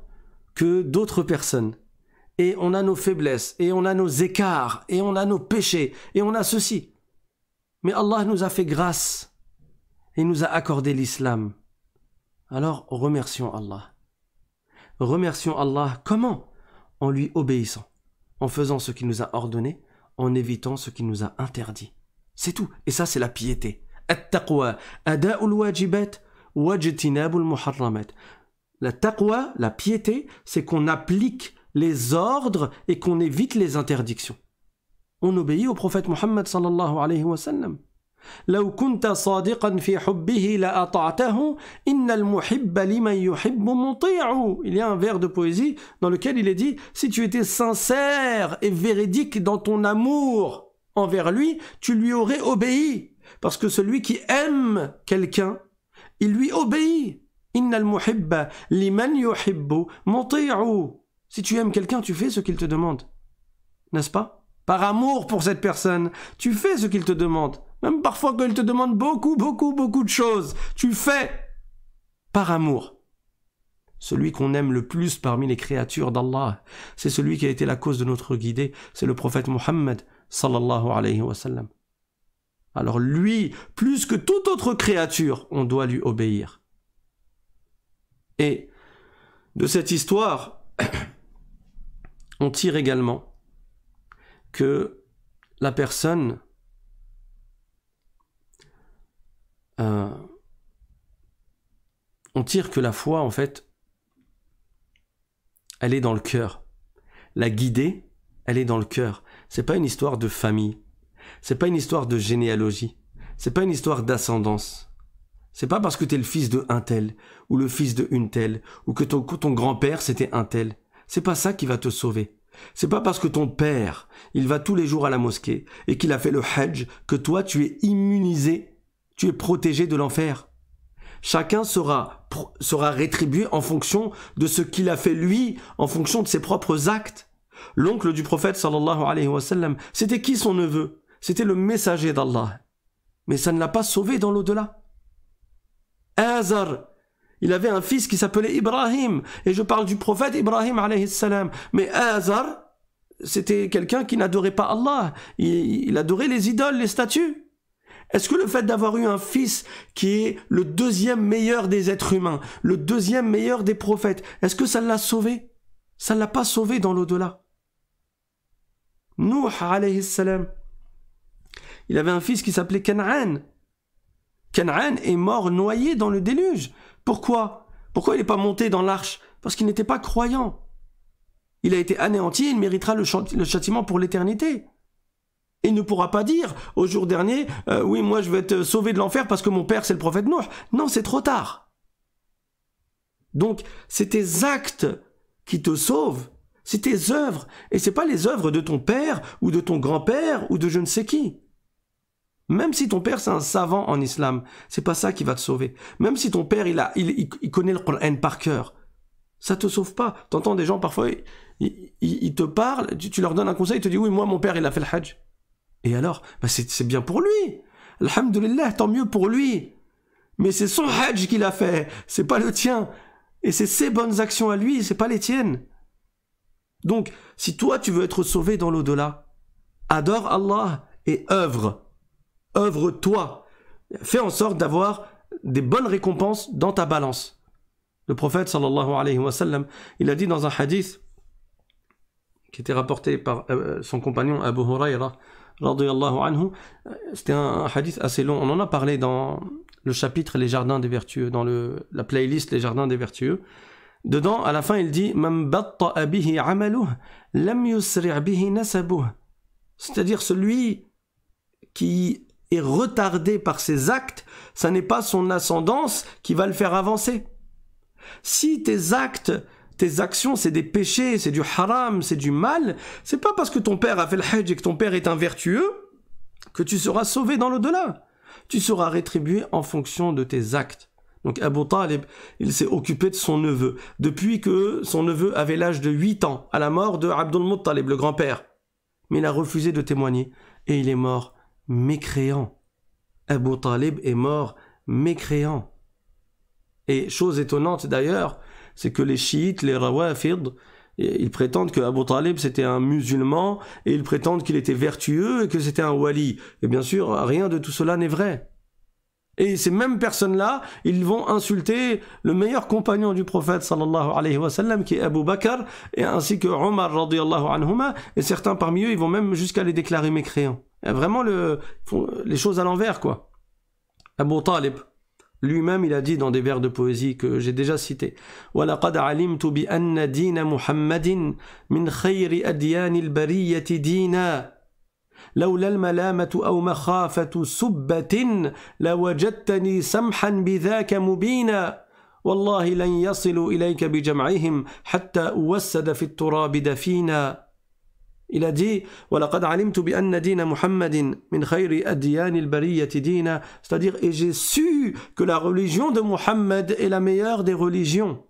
que d'autres personnes. Et on a nos faiblesses, et on a nos écarts, et on a nos péchés, et on a ceci. Mais Allah nous a fait grâce et nous a accordé l'islam. Alors remercions Allah. Remercions Allah comment? En lui obéissant, en faisant ce qu'il nous a ordonné, en évitant ce qui nous a interdit. C'est tout. Et ça, c'est la piété. At-taqwa, ada'ul wajibat, wajtinabul muharramat. La taqwa, la piété, c'est qu'on applique les ordres et qu'on évite les interdictions. On obéit au prophète Muhammad sallallahu alayhi wa sallam. Law kunta sadiqan fi hubbihi la ata'tahu, innal muhibba liman yuhibbu muti'u. Il y a un vers de poésie dans lequel il est dit: si tu étais sincère et véridique dans ton amour envers lui, tu lui aurais obéi, parce que celui qui aime quelqu'un, il lui obéit. Innal muhibba liman yuhibbu muti'u. Si tu aimes quelqu'un, tu fais ce qu'il te demande, n'est-ce pas? Par amour pour cette personne, tu fais ce qu'il te demande. Même parfois qu'il te demande beaucoup de choses. Tu fais par amour. Celui qu'on aime le plus parmi les créatures d'Allah, c'est celui qui a été la cause de notre guidée, c'est le prophète Muhammad sallallahu alayhi wa sallam. Alors lui, plus que toute autre créature, on doit lui obéir. Et de cette histoire, on tire également que la personne on tire que la foi, en fait, elle est dans le cœur. La guidée, elle est dans le cœur. C'est pas une histoire de famille, c'est pas une histoire de généalogie, c'est pas une histoire d'ascendance. C'est pas parce que t'es le fils de un tel ou le fils de une telle ou que ton grand-père c'était un tel. C'est pas ça qui va te sauver. C'est pas parce que ton père, il va tous les jours à la mosquée et qu'il a fait le hajj que toi tu es immunisé. Tu es protégé de l'enfer. Chacun sera rétribué en fonction de ce qu'il a fait lui, en fonction de ses propres actes. L'oncle du prophète sallallahu alayhi wa sallam, c'était qui son neveu? C'était le messager d'Allah. Mais ça ne l'a pas sauvé dans l'au-delà. Azar, Il avait un fils qui s'appelait Ibrahim. Et je parle du prophète Ibrahim alayhi salam. Mais Azar, c'était quelqu'un qui n'adorait pas Allah. Il adorait les idoles, les statues. Est-ce que le fait d'avoir eu un fils qui est le deuxième meilleur des êtres humains, le deuxième meilleur des prophètes, est-ce que ça l'a sauvé? Ça ne l'a pas sauvé dans l'au-delà. Nuh alayhi salam, il avait un fils qui s'appelait Kan'an. Kan'an est mort noyé dans le déluge. Pourquoi? Pourquoi il n'est pas monté dans l'arche? Parce qu'il n'était pas croyant. Il a été anéanti, il méritera le châtiment pour l'éternité. Il ne pourra pas dire au jour dernier « Oui, moi je vais être sauvé de l'enfer parce que mon père c'est le prophète Nuh ». Non, c'est trop tard. Donc, c'est tes actes qui te sauvent, c'est tes œuvres. Et ce n'est pas les œuvres de ton père ou de ton grand-père ou de je ne sais qui. Même si ton père c'est un savant en islam, c'est pas ça qui va te sauver. Même si ton père il connaît le Qur'an par cœur, ça te sauve pas. Tu entends des gens parfois, ils te parlent, tu leur donnes un conseil, ils te disent « Oui, moi mon père il a fait le hajj ». Et alors, bah c'est bien pour lui. Alhamdulillah, tant mieux pour lui. Mais c'est son hajj qu'il a fait, c'est pas le tien. Et c'est ses bonnes actions à lui, c'est pas les tiennes. Donc, si toi tu veux être sauvé dans l'au-delà, adore Allah et œuvre. Œuvre-toi. Fais en sorte d'avoir des bonnes récompenses dans ta balance. Le prophète sallallahu alayhi wa sallam, il a dit dans un hadith qui était rapporté par son compagnon Abu Hurayra, c'était un hadith assez long, on en a parlé dans le chapitre Les Jardins des Vertueux, dans la playlist Les Jardins des Vertueux. Dedans, à la fin, il dit c'est-à-dire celui qui est retardé par ses actes, ça n'est pas son ascendance qui va le faire avancer. Si tes actes, tes actions, c'est des péchés, c'est du haram, c'est du mal, c'est pas parce que ton père a fait le hajj et que ton père est un vertueux que tu seras sauvé dans l'au-delà. Tu seras rétribué en fonction de tes actes. Donc Abu Talib, il s'est occupé de son neveu. Depuis que son neveu avait l'âge de 8 ans, à la mort de Abdul Muttalib, le grand-père. Mais il a refusé de témoigner et il est mort mécréant. Abu Talib est mort mécréant. Et chose étonnante d'ailleurs, c'est que les chiites, les rawafid, ils prétendent que Abu Talib c'était un musulman et ils prétendent qu'il était vertueux et que c'était un wali. Et bien sûr, rien de tout cela n'est vrai. Et ces mêmes personnes-là, ils vont insulter le meilleur compagnon du prophète sallallahu alayhi wa sallam, qui est Abu Bakr, et ainsi que Omar radiyallahu anhuma, et certains parmi eux, ils vont même jusqu'à les déclarer mécréants. Et vraiment, ils font les choses à l'envers, quoi. Abu Talib, lui-même, il a dit dans des vers de poésie que j'ai déjà cités . Il a dit c'est-à-dire et j'ai su que la religion de Muhammad est la meilleure des religions.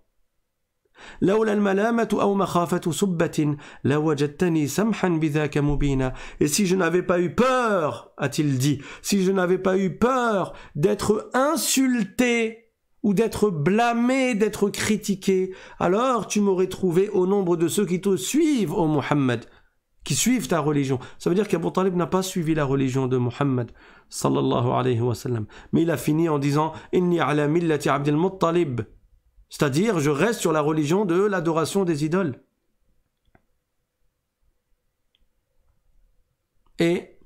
Et si je n'avais pas eu peur, a-t-il dit, si je n'avais pas eu peur d'être insulté ou d'être blâmé, d'être critiqué, alors tu m'aurais trouvé au nombre de ceux qui te suivent, ô Muhammad, qui suivent ta religion. Ça veut dire qu'Abu Talib n'a pas suivi la religion de Muhammad sallallahu alayhi wa sallam. Mais il a fini en disant Inni ala millati Abdul Muttalib, c'est-à-dire je reste sur la religion de l'adoration des idoles. Et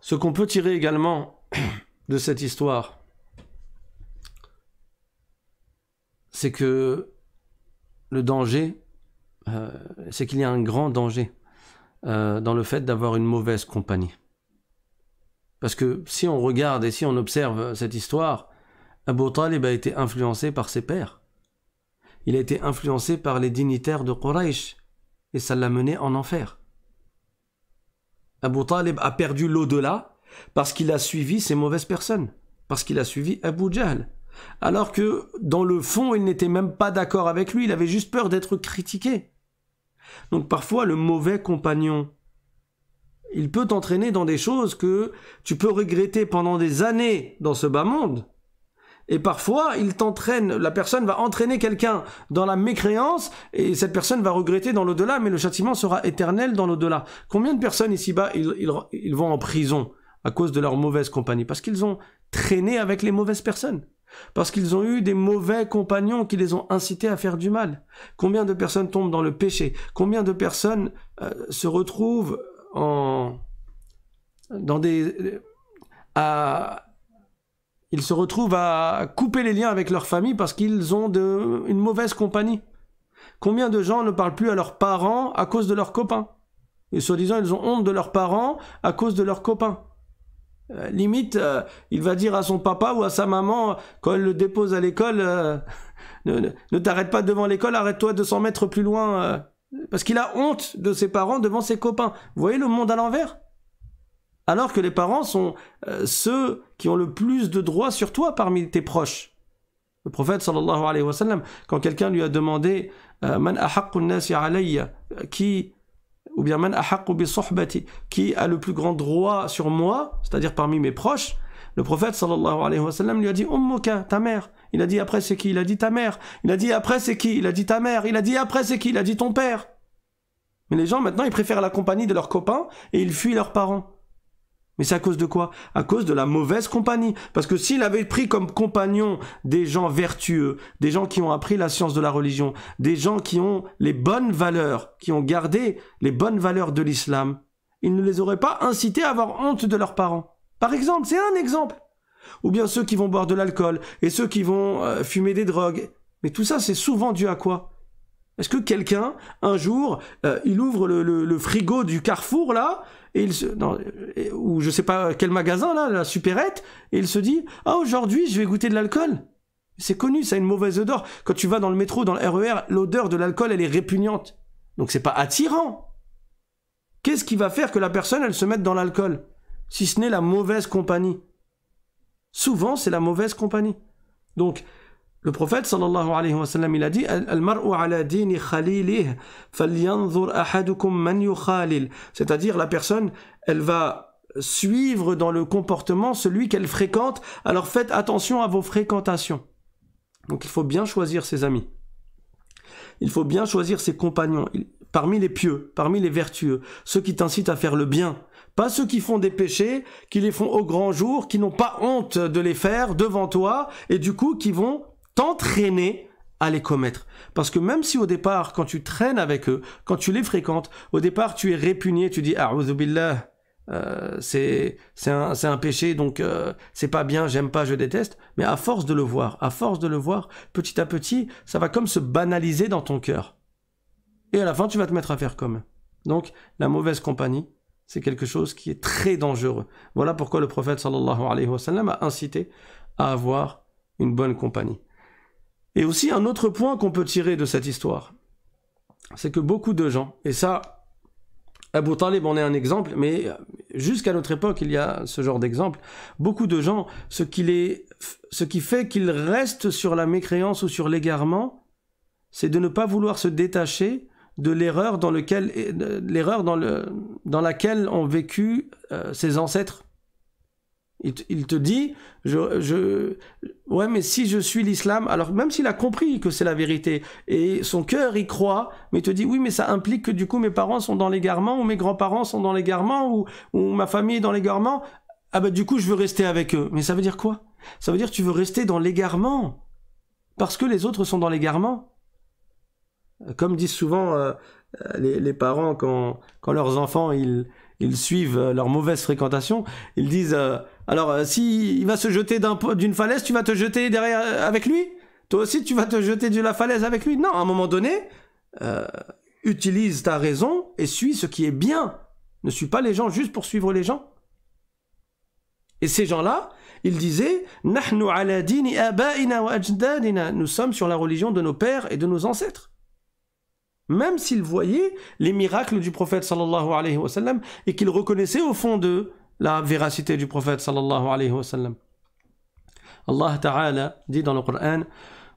ce qu'on peut tirer également de cette histoire, c'est que le danger, c'est qu'il y a un grand danger dans le fait d'avoir une mauvaise compagnie. Parce que si on regarde et si on observe cette histoire, Abu Talib a été influencé par ses pairs. Il a été influencé par les dignitaires de Quraysh et ça l'a mené en enfer. Abu Talib a perdu l'au-delà parce qu'il a suivi ces mauvaises personnes, parce qu'il a suivi Abu Jahl. Alors que dans le fond, il n'était même pas d'accord avec lui, il avait juste peur d'être critiqué. Donc parfois, le mauvais compagnon, il peut t'entraîner dans des choses que tu peux regretter pendant des années dans ce bas monde, Et parfois, il t'entraîne, la personne va entraîner quelqu'un dans la mécréance et cette personne va regretter dans l'au-delà, mais le châtiment sera éternel dans l'au-delà. Combien de personnes ici-bas, ils vont en prison à cause de leur mauvaise compagnie? Parce qu'ils ont traîné avec les mauvaises personnes. Parce qu'ils ont eu des mauvais compagnons qui les ont incités à faire du mal. Combien de personnes tombent dans le péché? Combien de personnes se retrouvent ils se retrouvent à couper les liens avec leur famille parce qu'ils ont une mauvaise compagnie? Combien de gens ne parlent plus à leurs parents à cause de leurs copains? Et soi-disant, ils ont honte de leurs parents à cause de leurs copains. Limite, il va dire à son papa ou à sa maman, quand elle le dépose à l'école, ne t'arrête pas devant l'école, arrête-toi 200 mètres plus loin. Parce qu'il a honte de ses parents devant ses copains. Vous voyez le monde à l'envers? Alors que les parents sont ceux qui ont le plus de droits sur toi parmi tes proches. Le prophète sallallahu alayhi wa sallam, quand quelqu'un lui a demandé man ahaqqu an-nasi alayya, qui ou bien man ahaqqu bi suhbati, qui a le plus grand droit sur moi, c'est-à-dire parmi mes proches, le prophète sallallahu alayhi wa sallam lui a dit ummuka, ta mère. Il a dit après c'est qui? Il a dit ta mère. Il a dit après c'est qui? Il a dit ta mère. Il a dit après c'est qui? Il a dit ton père. Mais les gens maintenant, ils préfèrent la compagnie de leurs copains et ils fuient leurs parents. Mais c'est à cause de quoi? À cause de la mauvaise compagnie. Parce que s'il avait pris comme compagnon des gens vertueux, des gens qui ont appris la science de la religion, des gens qui ont les bonnes valeurs, qui ont gardé les bonnes valeurs de l'islam, il ne les aurait pas incités à avoir honte de leurs parents. Par exemple, c'est un exemple. Ou bien ceux qui vont boire de l'alcool et ceux qui vont fumer des drogues. Mais tout ça, c'est souvent dû à quoi? Est-ce que quelqu'un, un jour, il ouvre le frigo du Carrefour, là, et ou je sais pas quel magasin, là, la supérette, et il se dit « Ah, aujourd'hui, je vais goûter de l'alcool ». C'est connu, ça a une mauvaise odeur. Quand tu vas dans le métro, dans le RER, l'odeur de l'alcool, elle est répugnante. Donc, c'est pas attirant. Qu'est-ce qui va faire que la personne, elle se mette dans l'alcool? Si ce n'est la mauvaise compagnie. Souvent, c'est la mauvaise compagnie. Donc, le prophète sallallahu alayhi wa sallam, il a dit Al-mar'u ala dini khalilih falyanzur ahadukum man yukhalil. C'est-à-dire la personne, elle va suivre dans le comportement celui qu'elle fréquente. Alors faites attention à vos fréquentations. Donc il faut bien choisir ses amis. Il faut bien choisir ses compagnons. Parmi les pieux, parmi les vertueux, ceux qui t'incitent à faire le bien. Pas ceux qui font des péchés, qui les font au grand jour, qui n'ont pas honte de les faire devant toi et du coup qui vont t'entraîner à les commettre. Parce que même si au départ, quand tu traînes avec eux, quand tu les fréquentes, au départ tu es répugné, tu dis « A'udhu billah, c'est un péché, donc c'est pas bien, j'aime pas, je déteste », mais à force de le voir, petit à petit, ça va comme se banaliser dans ton cœur. Et à la fin, tu vas te mettre à faire comme. Donc, la mauvaise compagnie, c'est quelque chose qui est très dangereux. Voilà pourquoi le prophète sallallahu alayhi wa sallam a incité à avoir une bonne compagnie. Et aussi un autre point qu'on peut tirer de cette histoire, c'est que beaucoup de gens, et ça, Abu Talib en est un exemple, mais jusqu'à notre époque, il y a ce genre d'exemple, beaucoup de gens, ce qui fait qu'ils restent sur la mécréance ou sur l'égarement, c'est de ne pas vouloir se détacher de l'erreur dans laquelle ont vécu ses ancêtres. Il te dit, ouais, mais si je suis l'islam, alors même s'il a compris que c'est la vérité, et son cœur y croit, mais il te dit, oui, mais ça implique que du coup mes parents sont dans l'égarement, ou mes grands-parents sont dans l'égarement, ou ma famille est dans l'égarement, ah bah du coup je veux rester avec eux. Mais ça veut dire quoi? Ça veut dire que tu veux rester dans l'égarement, parce que les autres sont dans l'égarement. Comme disent souvent les parents quand leurs enfants ils suivent leur mauvaise fréquentation, ils disent alors si il va se jeter d'une falaise, tu vas te jeter derrière avec lui. Toi aussi tu vas te jeter de la falaise avec lui. Non, à un moment donné, utilise ta raison et suis ce qui est bien. Ne suis pas les gens juste pour suivre les gens. Et ces gens-là, ils disaient nahnu ala dini abaina wa ajdadina, nous sommes sur la religion de nos pères et de nos ancêtres. Même s'ils voyaient les miracles du prophète sallallahu alayhi wa sallam et qu'ils reconnaissaient au fond d'eux la véracité du prophète sallallahu alayhi wa sallam. Allah Ta'ala dit dans le Coran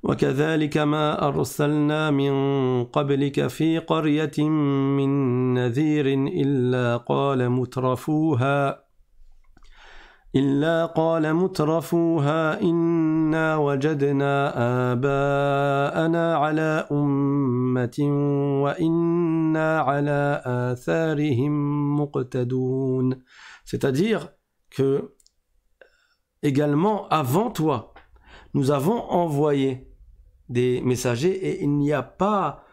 وَكَذَلِكَ مَا أَرْسَلْنَا مِنْ قَبْلِكَ فِي قَرْيَةٍ مِنْ نَذِيرٍ إِلَّا قَالَ مُتْرَفُوهَا إلا قال مترفوها إنا وجدنا آباءنا على أمة وإنا على آثارهم مقتدون. C'est-à-dire que également avant toi, nous avons envoyé des messagers et il n'y a pas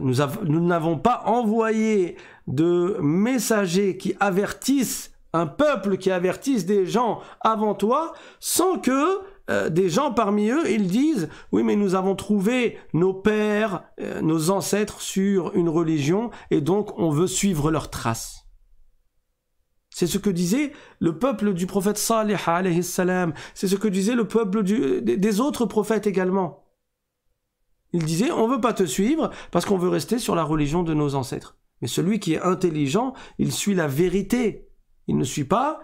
nous n'avons pas envoyé de messagers qui avertissent un peuple, qui avertissent des gens avant toi, sans que des gens parmi eux, ils disent « Oui, mais nous avons trouvé nos pères, nos ancêtres sur une religion, et donc on veut suivre leurs traces. » C'est ce que disait le peuple du prophète Salih, alayhi salam. C'est ce que disait le peuple des autres prophètes également. Il disait, on ne veut pas te suivre parce qu'on veut rester sur la religion de nos ancêtres. Mais celui qui est intelligent, il suit la vérité. Il ne suit pas,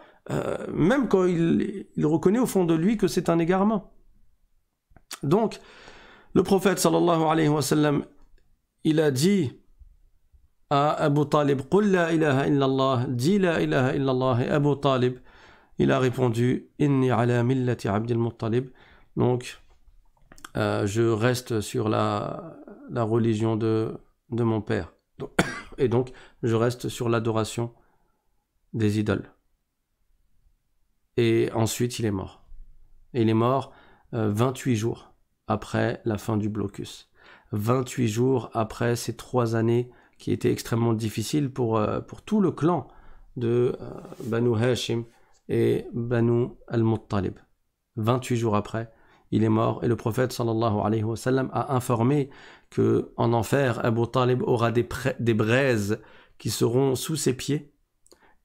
même quand il reconnaît au fond de lui que c'est un égarement. Donc, le prophète sallallahu alayhi wa sallam, il a dit à Abu Talib, « Qul la ilaha illallah, dis la ilaha illallah » et Abu Talib, il a répondu, « Inni ala millati Abdul Muttalib » Donc, je reste sur la religion de mon père. Et donc, je reste sur l'adoration des idoles. Et ensuite, il est mort. Et il est mort 28 jours après la fin du blocus. 28 jours après ces 3 années qui étaient extrêmement difficiles pour tout le clan de Banu Hashim et Banu al-Muttalib. 28 jours après, il est mort et le prophète sallallahu alayhi wa sallam a informé qu'en enfer, Abu Talib aura des braises qui seront sous ses pieds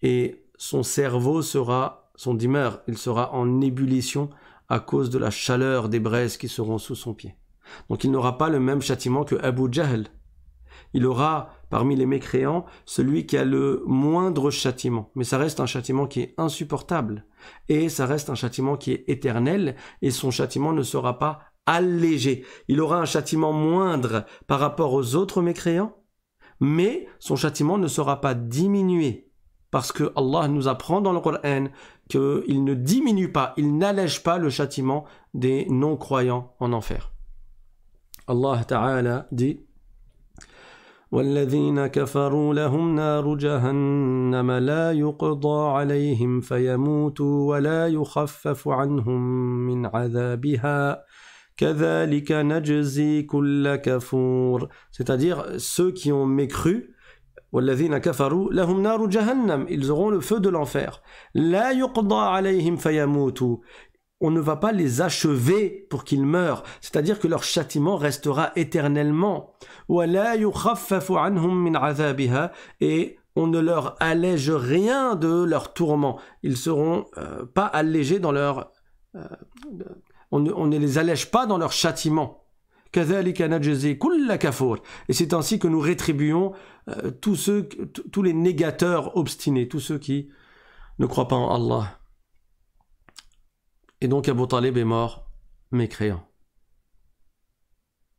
et son cerveau sera, son dimeur, il sera en ébullition à cause de la chaleur des braises qui seront sous son pied. Donc il n'aura pas le même châtiment que Abu Jahl. Il aura parmi les mécréants celui qui a le moindre châtiment, mais ça reste un châtiment qui est insupportable et ça reste un châtiment qui est éternel et son châtiment ne sera pas allégé. Il aura un châtiment moindre par rapport aux autres mécréants, mais son châtiment ne sera pas diminué parce que Allah nous apprend dans le Coran qu'il ne diminue pas, il n'allège pas le châtiment des non-croyants en enfer. Allah Ta'ala dit وَالَّذِينَ كَفَرُوا لَهُمْ نَارُ جَهَنَّمَ لَا يُقْضَى عَلَيْهِمْ فَيَمُوتُوا وَلَا يُخَفَّفُ عَنْهُمْ مِنْ عَذَابِهَا كَذَلِكَ نَجْزِي كُلَّ كَفُورٍ. C'est-à-dire ceux qui ont mécru, وَالَّذِينَ كَفَرُوا لَهُمْ نَارُ جَهَنَّمَ, ils auront le feu de l'enfer. لَا يُقْضَى عَلَيْهِمْ فَيَمُوتُوا, on ne va pas les achever pour qu'ils meurent, c'est-à-dire que leur châtiment restera éternellement. Et on ne leur allège rien de leur tourment. Ils ne seront pas allégés dans leur... on ne les allège pas dans leur châtiment. Et c'est ainsi que nous rétribuons tous les négateurs obstinés, tous ceux qui ne croient pas en Allah. Et donc Abu Talib est mort mécréant.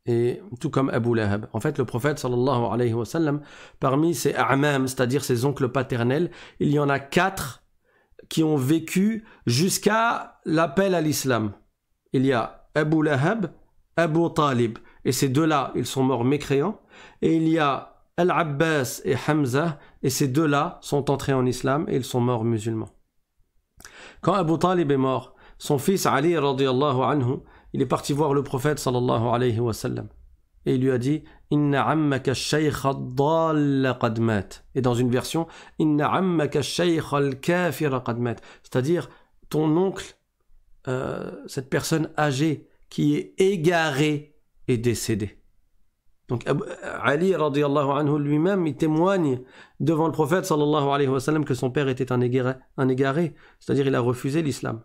Et tout comme Abu Lahab. En fait, le prophète sallallahu alayhi wa sallam, parmi ses a'mam, c'est-à-dire ses oncles paternels, il y en a 4 qui ont vécu jusqu'à l'appel à l'islam. Il y a Abu Lahab, Abu Talib. Et ces 2-là, ils sont morts mécréants. Et il y a Al-Abbas et Hamza. Et ces 2-là sont entrés en islam et ils sont morts musulmans. Quand Abu Talib est mort, son fils Ali radiyallahu anhu, il est parti voir le prophète sallallahu alayhi wa sallam et il lui a dit Inna ammaka shaykh ad-dall qad mat, et dans une version Inna ammaka shaykh al-kafir qad mat, c'est-à-dire ton oncle, cette personne âgée qui est égarée est décédée. Donc Ali radiyallahu anhu lui-même, il témoigne devant le prophète sallallahu alayhi wa sallam que son père était un égaré, c'est-à-dire il a refusé l'islam.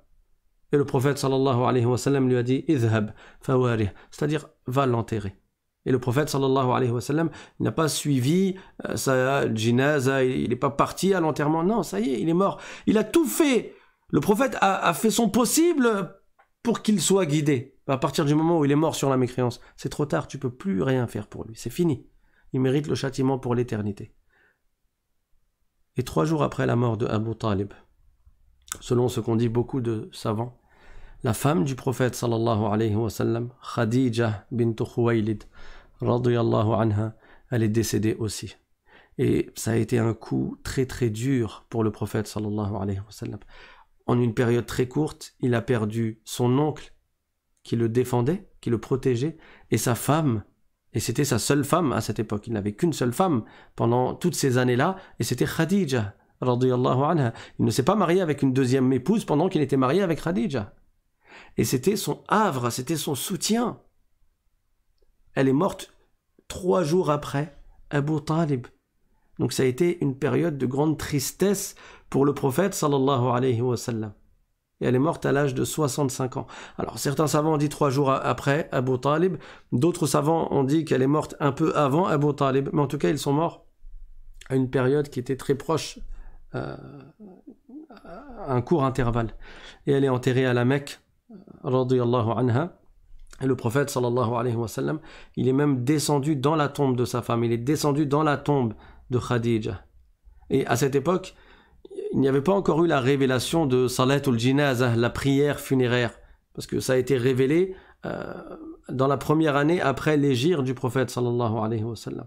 Et le prophète sallallahu alayhi wa sallam lui a dit « Idhab fawarih », c'est-à-dire « va l'enterrer ». Et le prophète sallallahu alayhi wa sallam n'a pas suivi sa jinaza, il n'est pas parti à l'enterrement, non, ça y est, il est mort. Il a tout fait, le prophète a fait son possible pour qu'il soit guidé. À partir du moment où il est mort sur la mécréance, c'est trop tard, tu ne peux plus rien faire pour lui, c'est fini. Il mérite le châtiment pour l'éternité. et 3 jours après la mort de Abu Talib. Selon ce qu'ont dit beaucoup de savants, la femme du prophète sallallahu alayhi wa sallam, Khadija bintu Khuwaylid, radiyallahu anha, elle est décédée aussi. Et ça a été un coup très dur pour le prophète sallallahu alayhi wa sallam. En une période très courte, il a perdu son oncle qui le défendait, qui le protégeait, et sa femme, et c'était sa seule femme à cette époque. Il n'avait qu'une seule femme pendant toutes ces années-là, et c'était Khadija, radiyallahu anha. Il ne s'est pas marié avec une deuxième épouse pendant qu'il était marié avec Khadija. Et c'était son havre, c'était son soutien. Elle est morte 3 jours après Abu Talib. Donc ça a été une période de grande tristesse pour le prophète sallallahu alayhi wa sallam. Et elle est morte à l'âge de 65 ans. Alors certains savants ont dit 3 jours après Abu Talib, d'autres savants ont dit qu'elle est morte un peu avant Abu Talib, mais en tout cas ils sont morts à une période qui était très proche, à un court intervalle. Et elle est enterrée à la Mecque, radiyallahu anha. Et le prophète sallallahu alayhi wa sallam, il est même descendu dans la tombe de sa femme, il est descendu dans la tombe de Khadija. Et à cette époque, il n'y avait pas encore eu la révélation de Salatul Jinazah, la prière funéraire, parce que ça a été révélé dans la première année après l'hégire du prophète sallallahu alayhi wa sallam.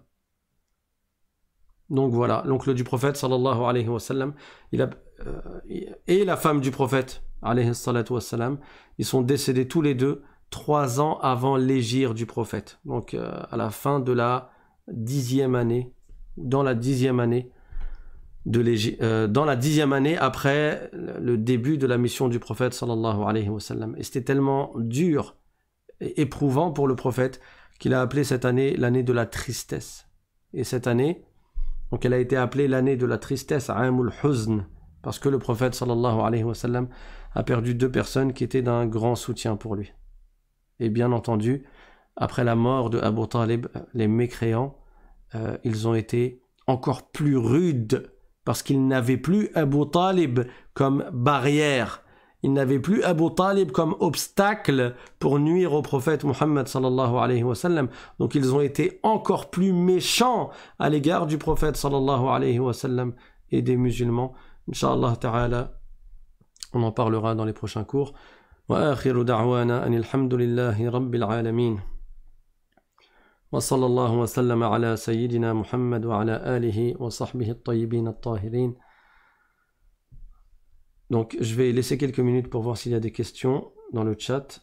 Donc voilà, l'oncle du prophète sallallahu alayhi wa sallam, et la femme du prophète alayhi salatu wa sallam, ils sont décédés tous les deux 3 ans avant l'hégire du prophète, donc à la fin de la 10e année, dans la 10e année après le début de la mission du prophète sallallahu alayhi wa sallam. Et c'était tellement dur et éprouvant pour le prophète qu'il a appelé cette année l'année de la tristesse. Et cette année, donc, elle a été appelée l'année de la tristesse, Amul Huzn, parce que le prophète sallallahu alayhi wa sallam a perdu 2 personnes qui étaient d'un grand soutien pour lui. Et bien entendu, après la mort de Abu Talib, les mécréants, ils ont été encore plus rudes parce qu'ils n'avaient plus Abu Talib comme barrière. Ils n'avaient plus Abu Talib comme obstacle pour nuire au prophète Muhammad sallallahu alayhi wa sallam. Donc ils ont été encore plus méchants à l'égard du prophète sallallahu alayhi wa sallam et des musulmans. Inch'Allah ta'ala, on en parlera dans les prochains cours. وآخر دعوانا أن الحمد لله رب العالمين وصلى الله وسلم على سيدنا محمد وعلى آله وصحبه الطيبين الطاهرين. Donc je vais laisser quelques minutes pour voir s'il y a des questions dans le chat.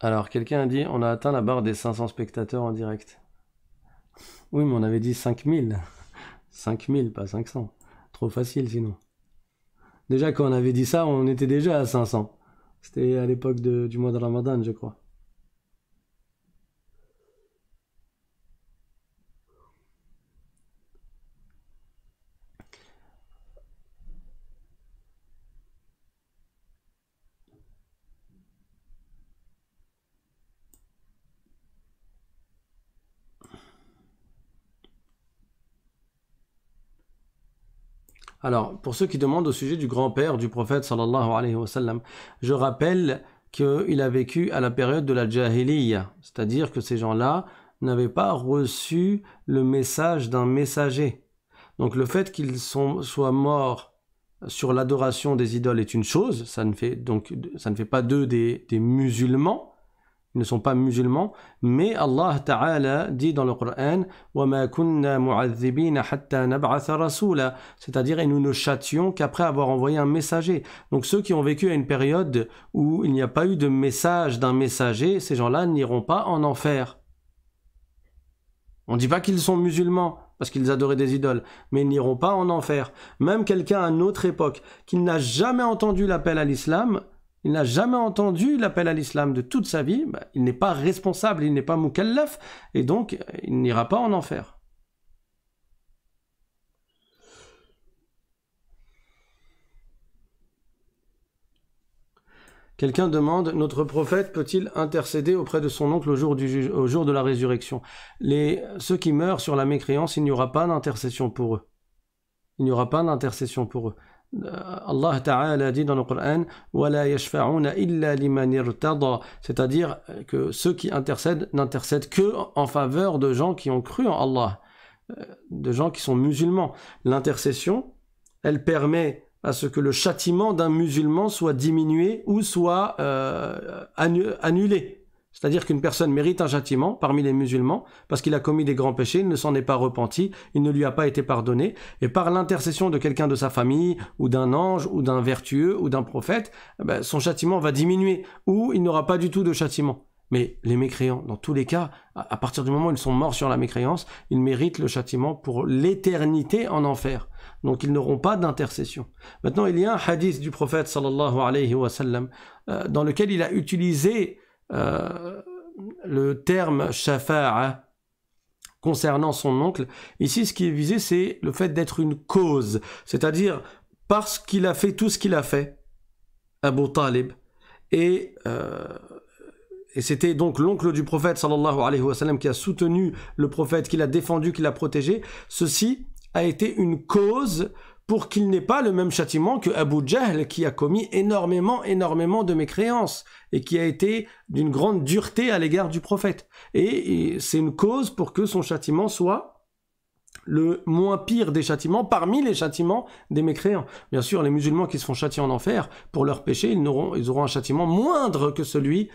Alors, quelqu'un a dit, on a atteint la barre des 500 spectateurs en direct. Oui, mais on avait dit 5000. 5000, pas 500. Trop facile, sinon. Déjà, quand on avait dit ça, on était déjà à 500. C'était à l'époque du mois de Ramadan, je crois. Alors, pour ceux qui demandent au sujet du grand-père du prophète sallallahu alayhi wa sallam, je rappelle qu'il a vécu à la période de la Jahiliya, c'est-à-dire que ces gens-là n'avaient pas reçu le message d'un messager. Donc le fait qu'ils soient morts sur l'adoration des idoles est une chose, ça ne fait pas d'eux des musulmans. Ils ne sont pas musulmans, mais Allah Ta'ala dit dans le Coran وَمَا كُنَّا مُعَذِّبِينَ حَتَّى نَبْعَثَ رَسُولًا, c'est-à-dire et nous ne châtions qu'après avoir envoyé un messager. Donc ceux qui ont vécu à une période où il n'y a pas eu de message d'un messager, ces gens-là n'iront pas en enfer. On ne dit pas qu'ils sont musulmans parce qu'ils adoraient des idoles, mais ils n'iront pas en enfer. Même quelqu'un à notre époque qui n'a jamais entendu l'appel à l'islam, il n'a jamais entendu l'appel à l'islam de toute sa vie, bah, il n'est pas responsable, il n'est pas mukallaf, et donc il n'ira pas en enfer. Quelqu'un demande, notre prophète peut-il intercéder auprès de son oncle au jour de la résurrection? Ceux qui meurent sur la mécréance, il n'y aura pas d'intercession pour eux. Il n'y aura pas d'intercession pour eux. Allah Ta'ala dit dans le Coran, c'est-à-dire que ceux qui intercèdent n'intercèdent que en faveur de gens qui ont cru en Allah, de gens qui sont musulmans. L'intercession, elle permet à ce que le châtiment d'un musulman soit diminué ou soit annulé. C'est-à-dire qu'une personne mérite un châtiment parmi les musulmans parce qu'il a commis des grands péchés, il ne s'en est pas repenti, il ne lui a pas été pardonné. Et par l'intercession de quelqu'un de sa famille, ou d'un ange, ou d'un vertueux, ou d'un prophète, son châtiment va diminuer ou il n'aura pas du tout de châtiment. Mais les mécréants, dans tous les cas, à partir du moment où ils sont morts sur la mécréance, ils méritent le châtiment pour l'éternité en enfer. Donc ils n'auront pas d'intercession. Maintenant, il y a un hadith du prophète sallallahu alayhi wa sallam dans lequel il a utilisé le terme shafa'a concernant son oncle. Ici, ce qui est visé, c'est le fait d'être une cause. C'est-à-dire, parce qu'il a fait tout ce qu'il a fait, Abu Talib, et c'était donc l'oncle du prophète sallallahu alayhi wa sallam qui a soutenu le prophète, qui l'a défendu, qui l'a protégé. Ceci a été une cause pour qu'il n'ait pas le même châtiment que Abu Jahl, qui a commis énormément de mécréances et qui a été d'une grande dureté à l'égard du prophète. Et c'est une cause pour que son châtiment soit le moins pire des châtiments parmi les châtiments des mécréants. Bien sûr, les musulmans qui se font châtier en enfer pour leurs péchés, ils auront un châtiment moindre que celui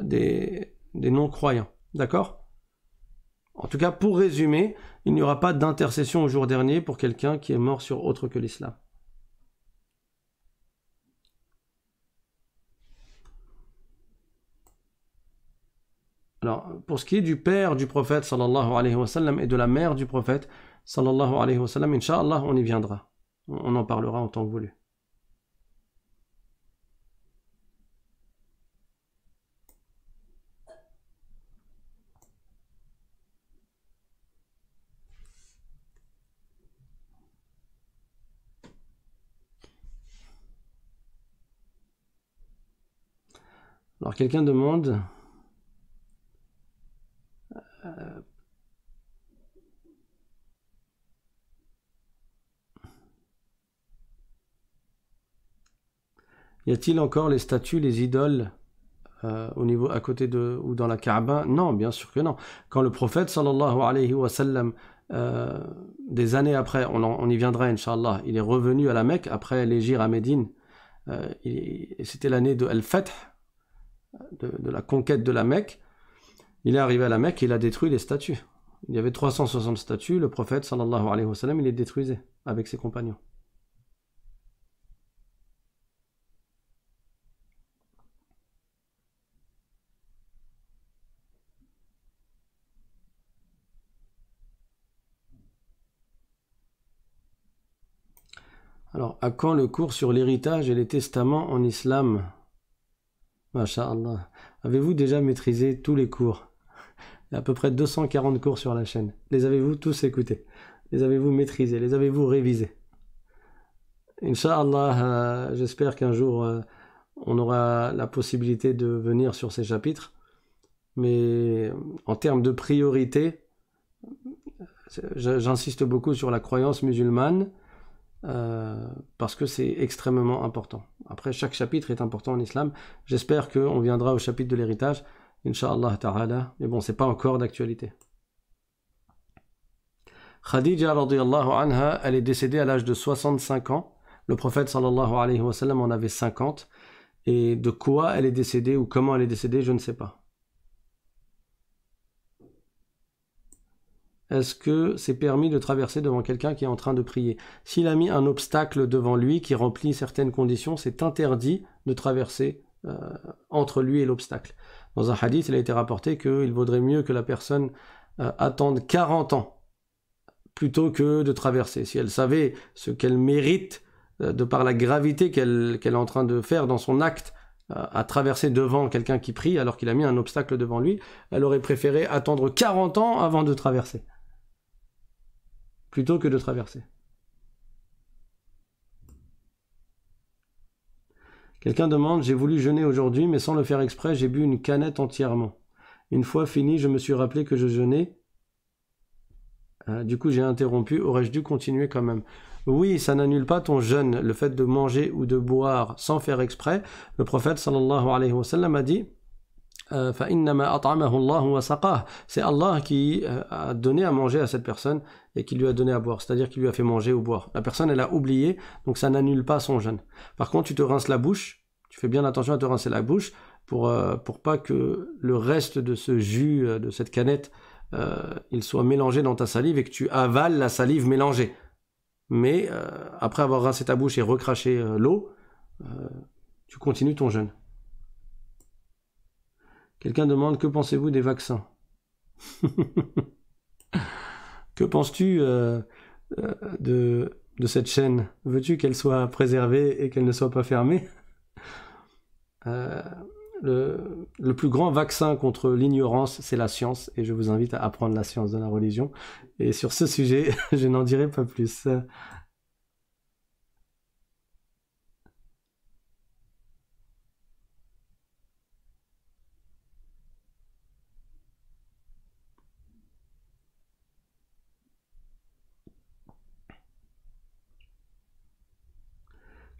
des non-croyants. D'accord ? En tout cas, pour résumer, il n'y aura pas d'intercession au jour dernier pour quelqu'un qui est mort sur autre que l'islam. Alors, pour ce qui est du père du prophète sallallahu alayhi wa sallam et de la mère du prophète sallallahu alayhi wa sallam, incha'Allah, on y viendra. On en parlera en temps que voulu. Alors quelqu'un demande, y a-t-il encore les statues, les idoles à côté de ou dans la Kaaba? Non, bien sûr que non. Quand le prophète sallallahu alayhi wa sallam, des années après, on y viendra inch'Allah, il est revenu à la Mecque après l'hégire à Médine, c'était l'année de Al-Fath, de la conquête de la Mecque. Il est arrivé à la Mecque et il a détruit les statues. Il y avait 360 statues, le prophète sallallahu alayhi wa sallam, il les détruisait avec ses compagnons. Alors, à quand le cours sur l'héritage et les testaments en islam ? Masha'Allah. Avez-vous déjà maîtrisé tous les cours? Il y a à peu près 240 cours sur la chaîne. Les avez-vous tous écoutés? Les avez-vous maîtrisés? Les avez-vous révisés? Inch'Allah, j'espère qu'un jour on aura la possibilité de venir sur ces chapitres. Mais en termes de priorité, j'insiste beaucoup sur la croyance musulmane. Parce que c'est extrêmement important. Après, chaque chapitre est important en islam. J'espère qu'on viendra au chapitre de l'héritage, Inch'Allah Ta'ala. Mais bon, c'est pas encore d'actualité. Khadija radiyallahu anha, elle est décédée à l'âge de 65 ans. Le prophète sallallahu alayhi wa sallam en avait 50. Et de quoi elle est décédée ou comment elle est décédée, je ne sais pas. Est-ce que c'est permis de traverser devant quelqu'un qui est en train de prier? S'il a mis un obstacle devant lui qui remplit certaines conditions, c'est interdit de traverser entre lui et l'obstacle. Dans un hadith, il a été rapporté qu'il vaudrait mieux que la personne attende 40 ans plutôt que de traverser. Si elle savait ce qu'elle mérite de par la gravité qu'elle est en train de faire dans son acte, à traverser devant quelqu'un qui prie alors qu'il a mis un obstacle devant lui, elle aurait préféré attendre 40 ans avant de traverser, plutôt que de traverser. Quelqu'un demande, j'ai voulu jeûner aujourd'hui, mais sans le faire exprès, j'ai bu une canette entièrement. Une fois fini, je me suis rappelé que je jeûnais. Du coup, j'ai interrompu. Aurais-je dû continuer quand même? Oui, ça n'annule pas ton jeûne, le fait de manger ou de boire sans faire exprès. Le prophète sallallahu alayhi wa sallam a dit, c'est Allah qui a donné à manger à cette personne et qui lui a donné à boire, c'est-à-dire qui lui a fait manger ou boire. La personne, elle a oublié, donc ça n'annule pas son jeûne. Par contre, tu te rinces la bouche, tu fais bien attention à te rincer la bouche pour pas que le reste de ce jus, de cette canette, il soit mélangé dans ta salive et que tu avales la salive mélangée. Mais après avoir rincé ta bouche et recraché l'eau, tu continues ton jeûne. Quelqu'un demande, que pensez-vous des vaccins? Que penses-tu de cette chaîne? Veux-tu qu'elle soit préservée et qu'elle ne soit pas fermée? Le plus grand vaccin contre l'ignorance, c'est la science, et je vous invite à apprendre la science de la religion. Et sur ce sujet, je n'en dirai pas plus.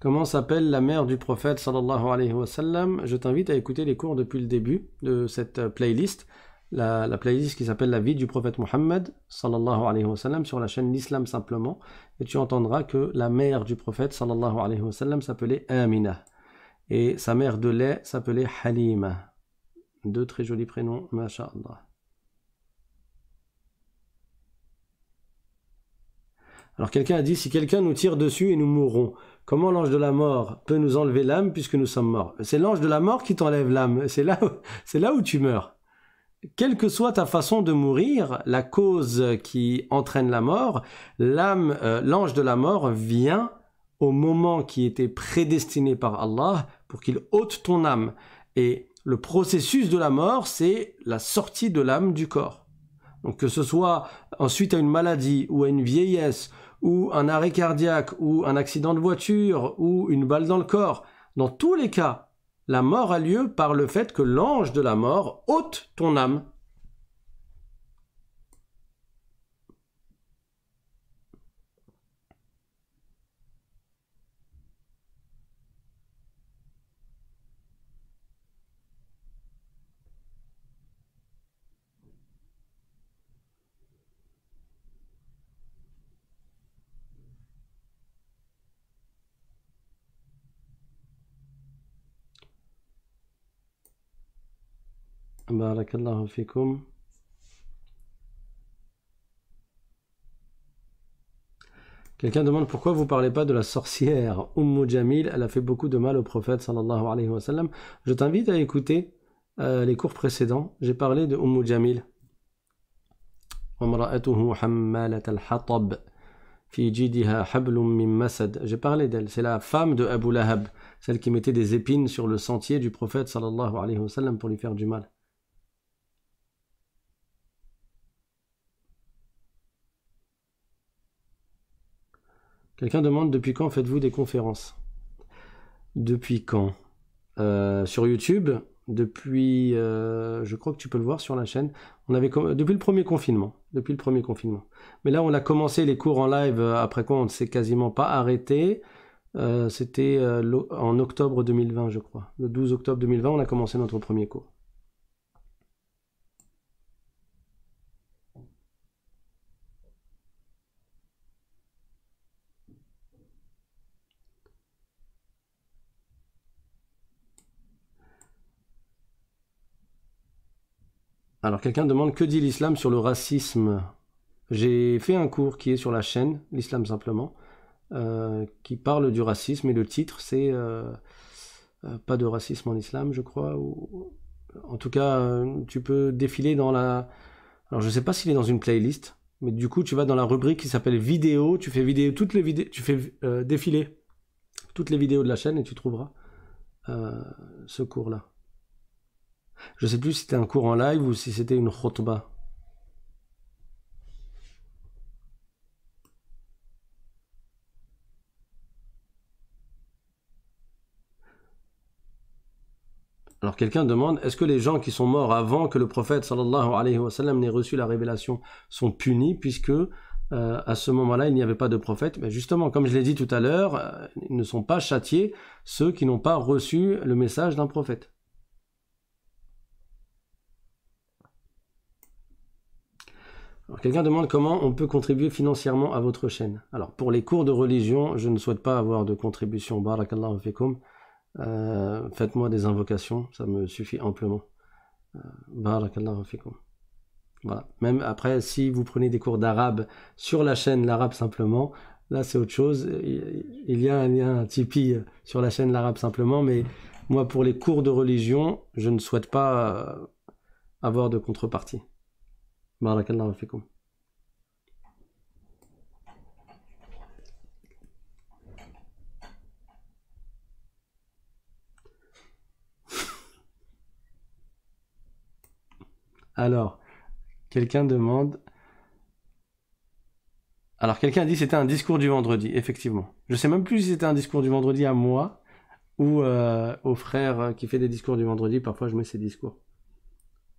Comment s'appelle la mère du prophète sallallahu alayhi wa sallam? Je t'invite à écouter les cours depuis le début de cette playlist, la playlist qui s'appelle La vie du prophète Muhammad sallallahu alayhi wa sallam sur la chaîne L'Islam simplement, et tu entendras que la mère du prophète sallallahu alayhi wa sallam s'appelait Amina, et sa mère de lait s'appelait Halima. Deux très jolis prénoms, masha'Allah. Alors quelqu'un a dit, si quelqu'un nous tire dessus et nous mourrons, comment l'ange de la mort peut nous enlever l'âme puisque nous sommes morts? C'est l'ange de la mort qui t'enlève l'âme, c'est là où tu meurs. Quelle que soit ta façon de mourir, la cause qui entraîne la mort, l'ange de la mort vient au moment qui était prédestiné par Allah pour qu'il ôte ton âme. Et le processus de la mort, c'est la sortie de l'âme du corps. Donc que ce soit ensuite à une maladie ou à une vieillesse ou un arrêt cardiaque ou un accident de voiture ou une balle dans le corps, dans tous les cas, la mort a lieu par le fait que l'ange de la mort ôte ton âme. Barakallahu fikum. Quelqu'un demande, pourquoi vous ne parlez pas de la sorcière Ummou Jamil? Elle a fait beaucoup de mal au prophète sallallahu alayhi wa sallam. Je t'invite à écouter les cours précédents. J'ai parlé de Ummou Jamil. J'ai parlé d'elle, c'est la femme de Abu Lahab, celle qui mettait des épines sur le sentier du prophète sallallahu alayhi wa sallam pour lui faire du mal. Quelqu'un demande, depuis quand faites-vous des conférences? Depuis quand? Sur YouTube, depuis, je crois que tu peux le voir sur la chaîne, on avait depuis le premier confinement. Mais là, on a commencé les cours en live, après quoi on ne s'est quasiment pas arrêté. C'était en octobre 2020, je crois. Le 12 octobre 2020, on a commencé notre premier cours. Alors quelqu'un demande, que dit l'islam sur le racisme? J'ai fait un cours qui est sur la chaîne L'Islam simplement, qui parle du racisme, et le titre c'est pas de racisme en islam, je crois, ou en tout cas tu peux défiler dans la, alors je sais pas s'il est dans une playlist, mais du coup tu vas dans la rubrique qui s'appelle vidéo, tu fais défiler toutes les vidéos de la chaîne et tu trouveras ce cours là. Je ne sais plus si c'était un cours en live ou si c'était une khutba. Alors quelqu'un demande, est-ce que les gens qui sont morts avant que le prophète sallallahu alayhi wa sallam n'ait reçu la révélation sont punis, puisque à ce moment-là il n'y avait pas de prophète? Mais justement, comme je l'ai dit tout à l'heure, ils ne sont pas châtiés, ceux qui n'ont pas reçu le message d'un prophète. Quelqu'un demande comment on peut contribuer financièrement à votre chaîne. Alors pour les cours de religion, je ne souhaite pas avoir de contribution. Barakallahu fikum. Faites-moi des invocations, ça me suffit amplement. Barakallahu fikum. Voilà. Même après, si vous prenez des cours d'arabe sur la chaîne l'arabe simplement, là c'est autre chose. Il y a un lien Tipeee sur la chaîne l'arabe simplement, mais moi pour les cours de religion, je ne souhaite pas avoir de contrepartie. Barakallahu fikum. Alors, quelqu'un demande... Alors, quelqu'un dit c'était un discours du vendredi, effectivement. Je ne sais même plus si c'était un discours du vendredi à moi ou au frère qui fait des discours du vendredi. Parfois, je mets ses discours.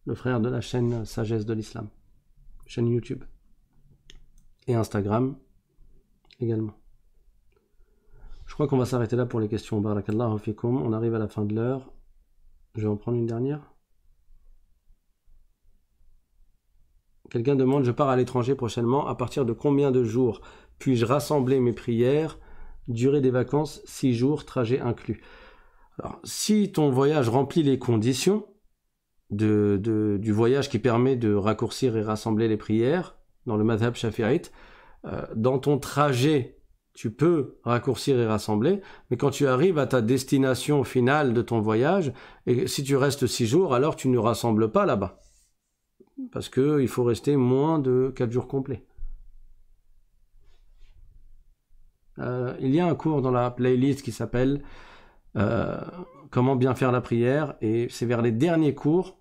Le frère de la chaîne Sagesse de l'Islam. Chaîne YouTube et Instagram également. Je crois qu'on va s'arrêter là pour les questions. Barakallahu fikum. On arrive à la fin de l'heure. Je vais en prendre une dernière. Quelqu'un demande, je pars à l'étranger prochainement. À partir de combien de jours puis-je rassembler mes prières? Durée des vacances, 6 jours, trajet inclus. Alors, si ton voyage remplit les conditions du voyage qui permet de raccourcir et rassembler les prières dans le madhab shafi'ite, dans ton trajet tu peux raccourcir et rassembler, mais quand tu arrives à ta destination finale de ton voyage, et si tu restes 6 jours, alors tu ne rassembles pas là-bas, parce que il faut rester moins de 4 jours complets. Il y a un cours dans la playlist qui s'appelle comment bien faire la prière, et c'est vers les derniers cours.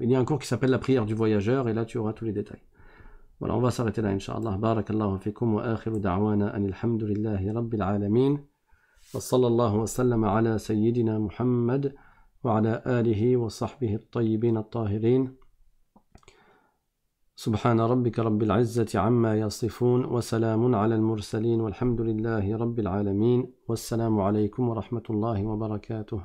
Il y a un cours qui s'appelle la prière du voyageur, et là tu auras tous les détails. Voilà, on va s'arrêter là incha'Allah. Barakallahu fikum wa akhiru da'wana anil hamdulillahi rabbil alamin wa sallallahu wa sallama ala sayyidina Muhammad wa ala alihi wa sahbihi at-tayyibin at-tahirin. Subhana rabbika rabbil izzati amma yasifun wa salamun ala al-mursalin walhamdulillahi rabbil alamin. Wassalamu alaykum wa rahmatullahi wa barakatuh.